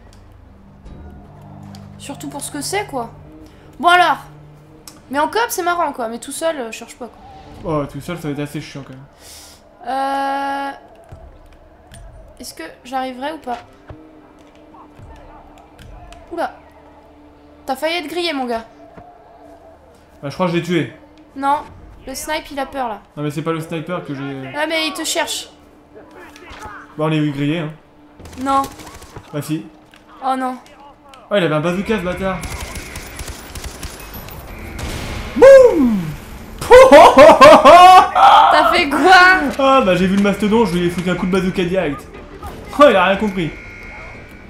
Surtout pour ce que c'est quoi. Bon alors. Mais en coop c'est marrant quoi, mais tout seul, euh, cherche pas quoi. Oh, tout seul ça va être assez chiant quand même. Euh... Est-ce que j'arriverai ou pas? Oula. T'as failli être grillé mon gars. Bah je crois que je l'ai tué. Non, le snipe il a peur là. Non mais c'est pas le sniper que j'ai... Ah mais il te cherche. Bah on est grillé hein. Non. Bah si. Oh non. Oh il avait un bazooka ce bâtard. Boum. T'as fait quoi? Ah bah j'ai vu le mastodon, je lui ai foutu un coup de bazooka direct. Oh il a rien compris.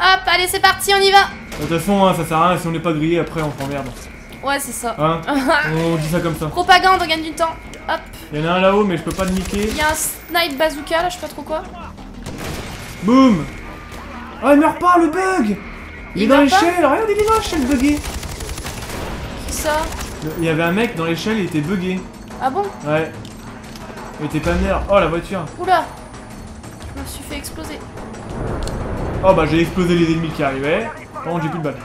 Hop allez c'est parti, on y va. De toute façon hein, ça sert à rien, si on n'est pas grillé après on s'emmerde. Ouais c'est ça hein. On dit ça comme ça. Propagande, on gagne du temps. Hop. Il y en a un là-haut mais je peux pas le niquer. Il y a un snipe bazooka là, je sais pas trop quoi. Boum. Ah il meurt pas le bug. Il, il est dans l'échelle, regarde il est dans l'échelle bugué. Qui ça? Il y avait un mec dans l'échelle, il était bugué. Ah bon? Ouais. Mais t'es pas nerf. Oh la voiture. Oula. Je me suis fait exploser. Oh bah j'ai explosé les ennemis qui arrivaient. Par contre j'ai plus de balles.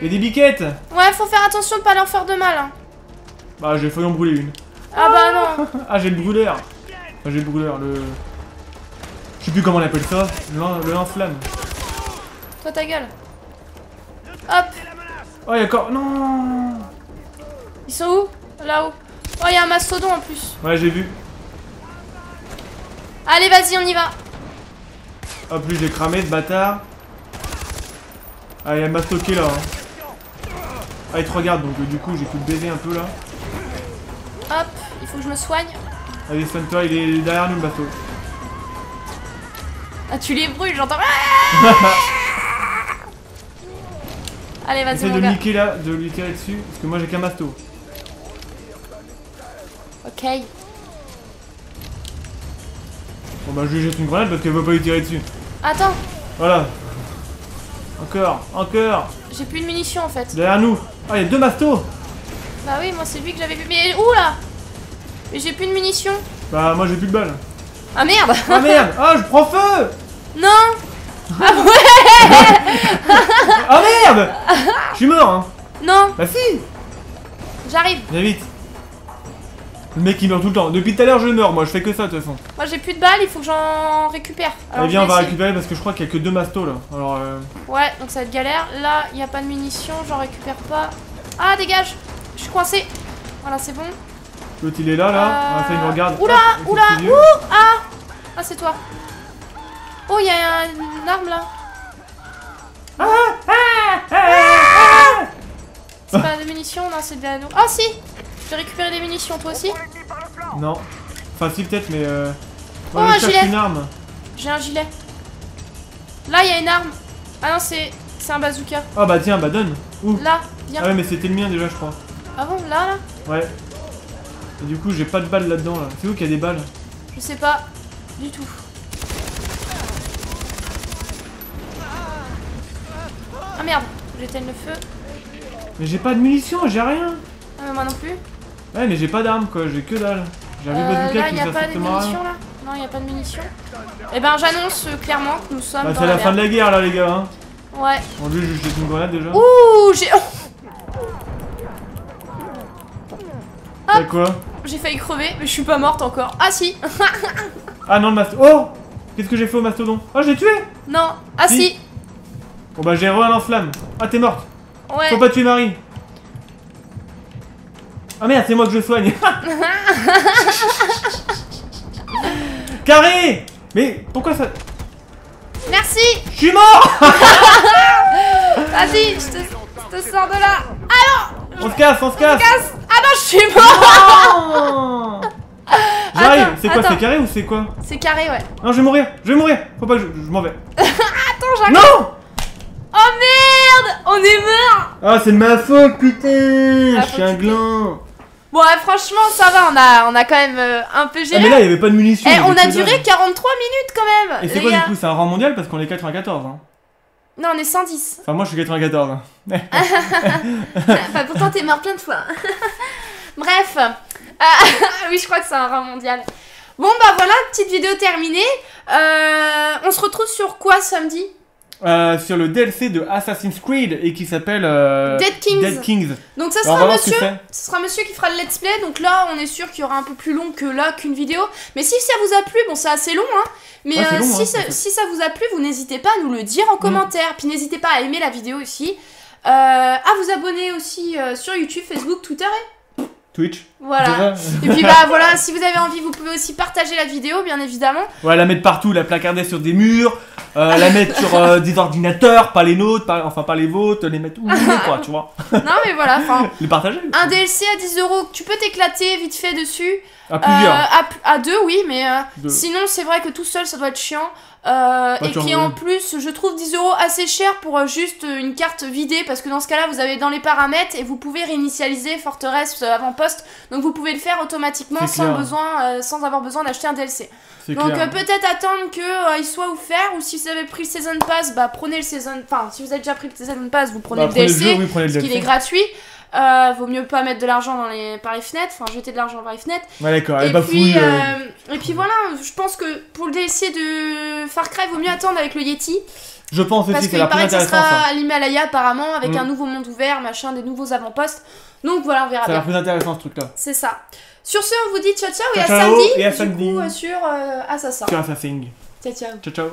Il y a des biquettes. Ouais faut faire attention de pas leur faire de mal hein. Bah j'ai failli en brûler une. Ah, ah bah non. Ah j'ai le brûleur. Enfin, j'ai le brûleur le... Je sais plus comment on appelle ça. Le lance-flamme. Toi ta gueule. Hop. Oh y'a encore... Non. Ils sont où? Là-haut. Oh, il y a un mastodon en plus. Ouais, j'ai vu. Allez, vas-y, on y va. Hop, lui, j'ai cramé, ce bâtard. Ah, il m'a stocké là. Hein. Ah, il te regarde, donc euh, du coup, j'ai pu le baiser un peu là. Hop, il faut que je me soigne. Allez, soigne-toi, il est derrière nous, le bateau. Ah, tu les brûles, j'entends. Allez, vas-y, mon gars. Essaye de niquer là, de lui tirer dessus, parce que moi, j'ai qu'un masto. Ok. Bon bah je lui jette une grenade parce qu'elle veut pas lui tirer dessus. Attends. Voilà. Encore, encore. J'ai plus de munitions en fait. Derrière nous. Ah il y a deux bastos. Bah oui moi c'est lui que j'avais vu. Mais où là? Mais j'ai plus de munitions. Bah moi j'ai plus de balles. Ah merde. Ah merde. Ah je prends feu. Non. Ah ouais. Ah merde. Je suis mort hein. Non. Bah si. J'arrive. Viens vite. Le mec il meurt tout le temps. Depuis tout à l'heure je meurs, moi je fais que ça de toute façon. Moi j'ai plus de balles, il faut que j'en récupère. Allez viens on va récupérer parce que je crois qu'il y a que deux mastos là. Alors euh... ouais donc ça va être galère. Là il n'y a pas de munitions, j'en récupère pas. Ah dégage, je suis coincé. Voilà c'est bon. L'autre il est là là. Euh... Ah, ça, il me regarde. Oula ah, oula ouh ah. Ah c'est toi. Oh il y a une arme là. Ah ah ah ah. C'est pas de munitions non c'est de la... Oh si. J'ai récupéré des munitions, toi aussi? Non. Enfin, si, peut-être, mais. Euh... Oh, un gilet. Une arme. J'ai un gilet. Là, il y a une arme. Ah non, c'est un bazooka. Ah, bah tiens, bah donne. Ouh. Là, viens. Ah, ouais, mais c'était le mien déjà, je crois. Ah bon, là, là? Ouais. Et du coup, j'ai pas de balles là-dedans, là. C'est où qu'il y a des balles? Je sais pas du tout. Ah merde, j'éteins le feu. Mais j'ai pas de munitions, j'ai rien. Moi non plus. Ouais mais j'ai pas d'armes quoi, j'ai que dalle. J'ai un euh, bazooka qui nous a pas de munitions là. Non y a pas de munitions. Et eh ben j'annonce euh, clairement que nous sommes. Bah c'est la, la fin de la guerre là les gars hein. Ouais. Bon lui j'ai jeté une grenade déjà. Ouh j'ai. T'as quoi? J'ai failli crever mais je suis pas morte encore. Ah si. Ah non le mastodon. Oh. Qu'est-ce que j'ai fait au mastodon? Oh je l'ai tué. Non. Ah si, si. Bon bah j'ai re un flamme. Ah t'es morte. Ouais. Faut pas tuer Marie. Ah merde, c'est moi que je soigne. Carré. Mais pourquoi ça... Merci. Je suis mort. Vas-y, je te, je te sors de là. Alors on se casse, on se casse. casse. Ah non, je suis mort. J'arrive. C'est quoi, c'est carré ou c'est quoi? C'est carré, ouais. Non, je vais mourir, je vais mourir. Faut pas que je, je m'en vais. Attends, j'arrive. Non. Oh merde, on est mort. Ah, c'est de ma faute, putain. Je suis un gland. Bon, ouais, franchement, ça va, on a, on a quand même euh, un peu géré. Ah, mais là, il n'y avait pas de munitions. Eh, on a duré quarante-trois minutes quand même. Et c'est quoi, gars, du coup? C'est un rang mondial parce qu'on est quatre-vingt-quatorze. Hein. Non, on est cent dix. Enfin, moi, je suis quatre-vingt-quatorze. Hein. Enfin, pourtant, t'es mort plein de fois. Bref. Euh, oui, je crois que c'est un rang mondial. Bon, bah voilà, petite vidéo terminée. Euh, on se retrouve sur quoi samedi? Euh, sur le D L C de Assassin's Creed et qui s'appelle euh, Dead Kings. Dead Kings. Donc ça sera monsieur, ce sera monsieur qui fera le let's play. Donc là, on est sûr qu'il y aura un peu plus long que là qu'une vidéo. Mais si ça vous a plu, bon, c'est assez long, hein. Mais ouais, euh, long, si, hein, ça, si ça vous a plu, vous n'hésitez pas à nous le dire en commentaire. Mmh. Puis n'hésitez pas à aimer la vidéo aussi, euh, à vous abonner aussi euh, sur YouTube, Facebook, Twitter et Twitch. Voilà. Et puis bah voilà, si vous avez envie, vous pouvez aussi partager la vidéo, bien évidemment. Ouais, la mettre partout, la placarder sur des murs. Euh, la mettre sur euh, des ordinateurs, pas les nôtres, pas, enfin pas les vôtres, les mettre où vous voulez, quoi, tu vois. Non mais voilà, enfin... Les partager. Un D L C à dix euros, tu peux t'éclater vite fait dessus. À plusieurs. Euh, à, à deux, oui, mais euh, deux. Sinon c'est vrai que tout seul ça doit être chiant. Euh, et qui en plus, je trouve dix euros assez cher pour euh, juste euh, une carte vidée, parce que dans ce cas-là, vous avez dans les paramètres et vous pouvez réinitialiser forteresse euh, avant-poste. Donc vous pouvez le faire automatiquement sans, besoin, euh, sans avoir besoin d'acheter un D L C. Donc euh, peut-être attendre qu'il euh, soit offert, ou si vous avez pris le Season Pass, bah prenez le Season... Enfin, si vous avez déjà pris le Season Pass, vous prenez bah, le D L C, jeu, oui, prenez le parce qu'il est gratuit. Euh, vaut mieux pas mettre de l'argent dans les... par les fenêtres, enfin jeter de l'argent par les fenêtres. Ouais, d'accord, et, bah, euh... euh... et puis voilà, je pense que pour le D L C de Far Cry, vaut mieux attendre avec le Yeti. Je pense aussi, c'est la plus intéressante. Parce qu'il paraît que ça sera à l'Himalaya apparemment, avec mmh. un nouveau monde ouvert, machin, des nouveaux avant-postes. Donc voilà, on verra bien. C'est la plus intéressante, ce truc-là. C'est ça. Sur ce, on vous dit ciao ciao, ciao et à ciao, samedi. Et à du samedi. Coup, sur euh, Assassin. Sur Assassin. Ciao ciao. Ciao ciao.